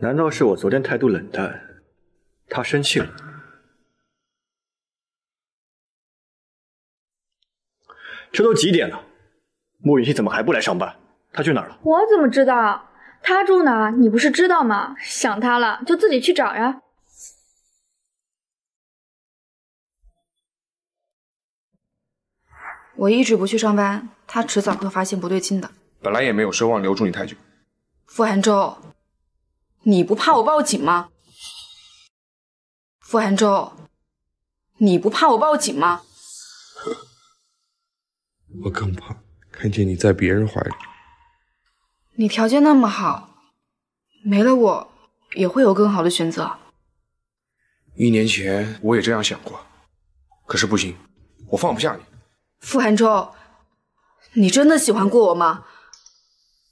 难道是我昨天态度冷淡，他生气了？这都几点了，穆雨欣怎么还不来上班？他去哪儿了？我怎么知道？他住哪？你不是知道吗？想他了就自己去找呀。 我一直不去上班，他迟早会发现不对劲的。本来也没有奢望留住你太久。傅寒舟，你不怕我报警吗？傅寒舟，你不怕我报警吗？我更怕看见你在别人怀里。你条件那么好，没了我也会有更好的选择。1年前我也这样想过，可是不行，我放不下你。 傅寒舟，你真的喜欢过我吗？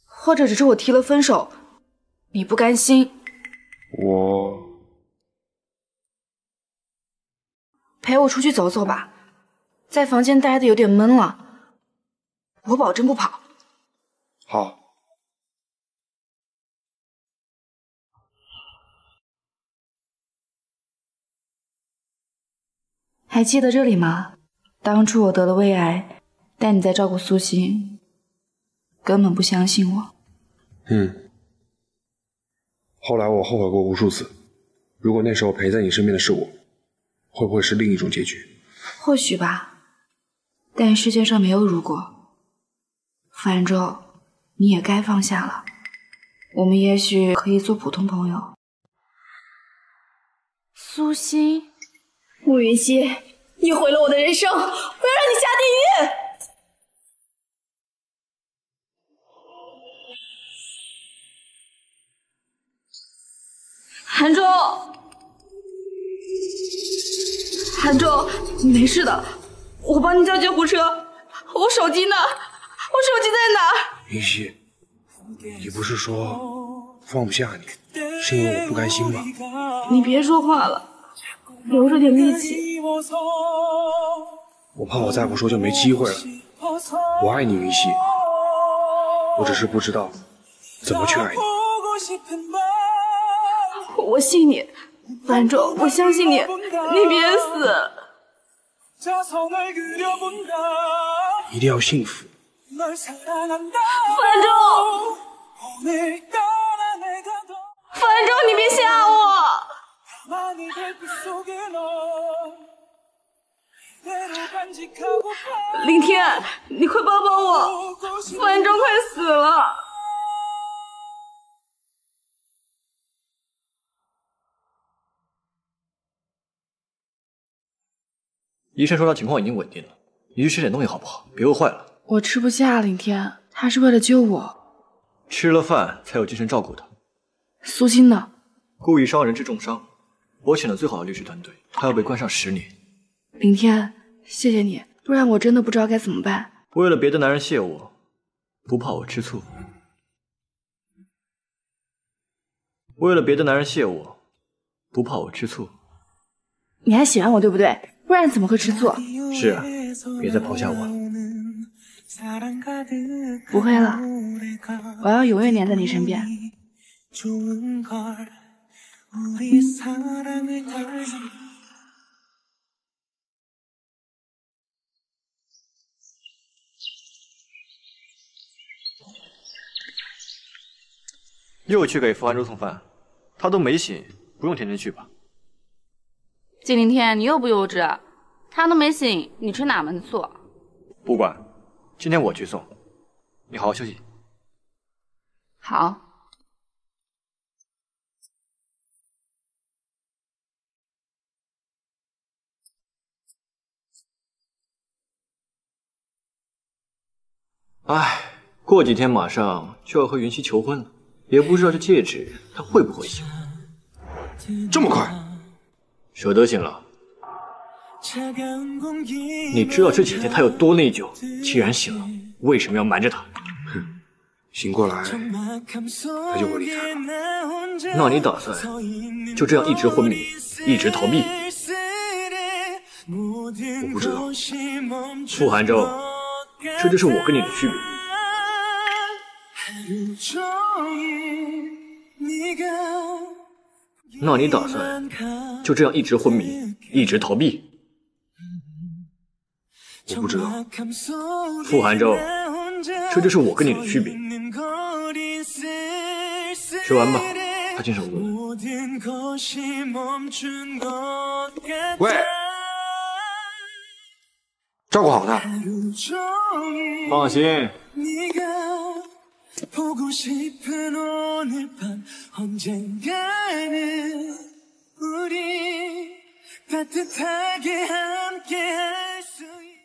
或者只是我提了分手，你不甘心？我陪我出去走走吧，在房间待的有点闷了。我保证不跑。好。还记得这里吗？ 当初我得了胃癌，但你在照顾苏欣，根本不相信我。嗯。后来我后悔过无数次，如果那时候陪在你身边的是我，会不会是另一种结局？或许吧，但世界上没有如果。傅寒舟，你也该放下了。我们也许可以做普通朋友。苏欣，慕云熙。 你毁了我的人生，我要让你下地狱！寒舟，寒舟，你没事的，我帮你叫救护车。我手机呢？我手机在哪？云溪，你不是说放不下你，是因为我不甘心吗？你别说话了。 留着点力气，我怕我再不说就没机会了。我爱你，云溪，我只是不知道怎么去爱你。我信你，反正我相信你，你别死，一定要幸福。反正，你别吓我。 林天，你快帮帮我，范舟快死了。医生说他情况已经稳定了，你去吃点东西好不好？别饿坏了。我吃不下，林天，他是为了救我。吃了饭才有精神照顾他。苏欣呢？故意伤人致重伤。 我请了最好的律师团队，他要被关上10年。明天，谢谢你，不然我真的不知道该怎么办。为了别的男人谢我，不怕我吃醋；为了别的男人谢我，不怕我吃醋。你还喜欢我对不对？不然怎么会吃醋？是啊，别再抛下我了。不会了，我要永远黏在你身边。 又去给傅寒舟送饭，他都没醒，不用天天去吧？锦鳞天，你幼不幼稚？他都没醒，你吃哪门醋？不管，今天我去送，你好好休息。好。 哎，过几天马上就要和云溪求婚了，也不知道这戒指她会不会喜欢。这么快，舍得醒了？你知道这几天她有多内疚？既然醒了，为什么要瞒着她？哼，醒过来，她就会离开了。那你打算就这样一直昏迷，一直逃避？我不知道，傅寒舟。 这就是我跟你的区别。那你打算就这样一直昏迷，一直逃避？我不知道，傅寒舟，这就是我跟你的区别。吃完吧，他经常饿。喂，照顾好他。放心。 보고 싶은 오늘 밤 언젠가는 우리 따뜻하게 함께 할 수 있...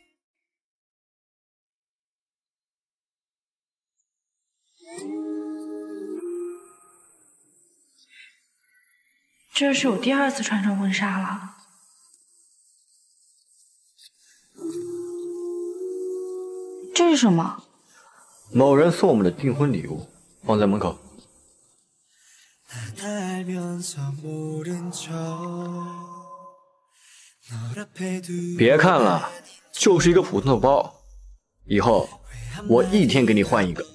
这是我第二次穿上婚纱了。 这是什么？ 某人送我们的订婚礼物，放在门口。别看了，就是一个普通的包。以后我一天给你换一个。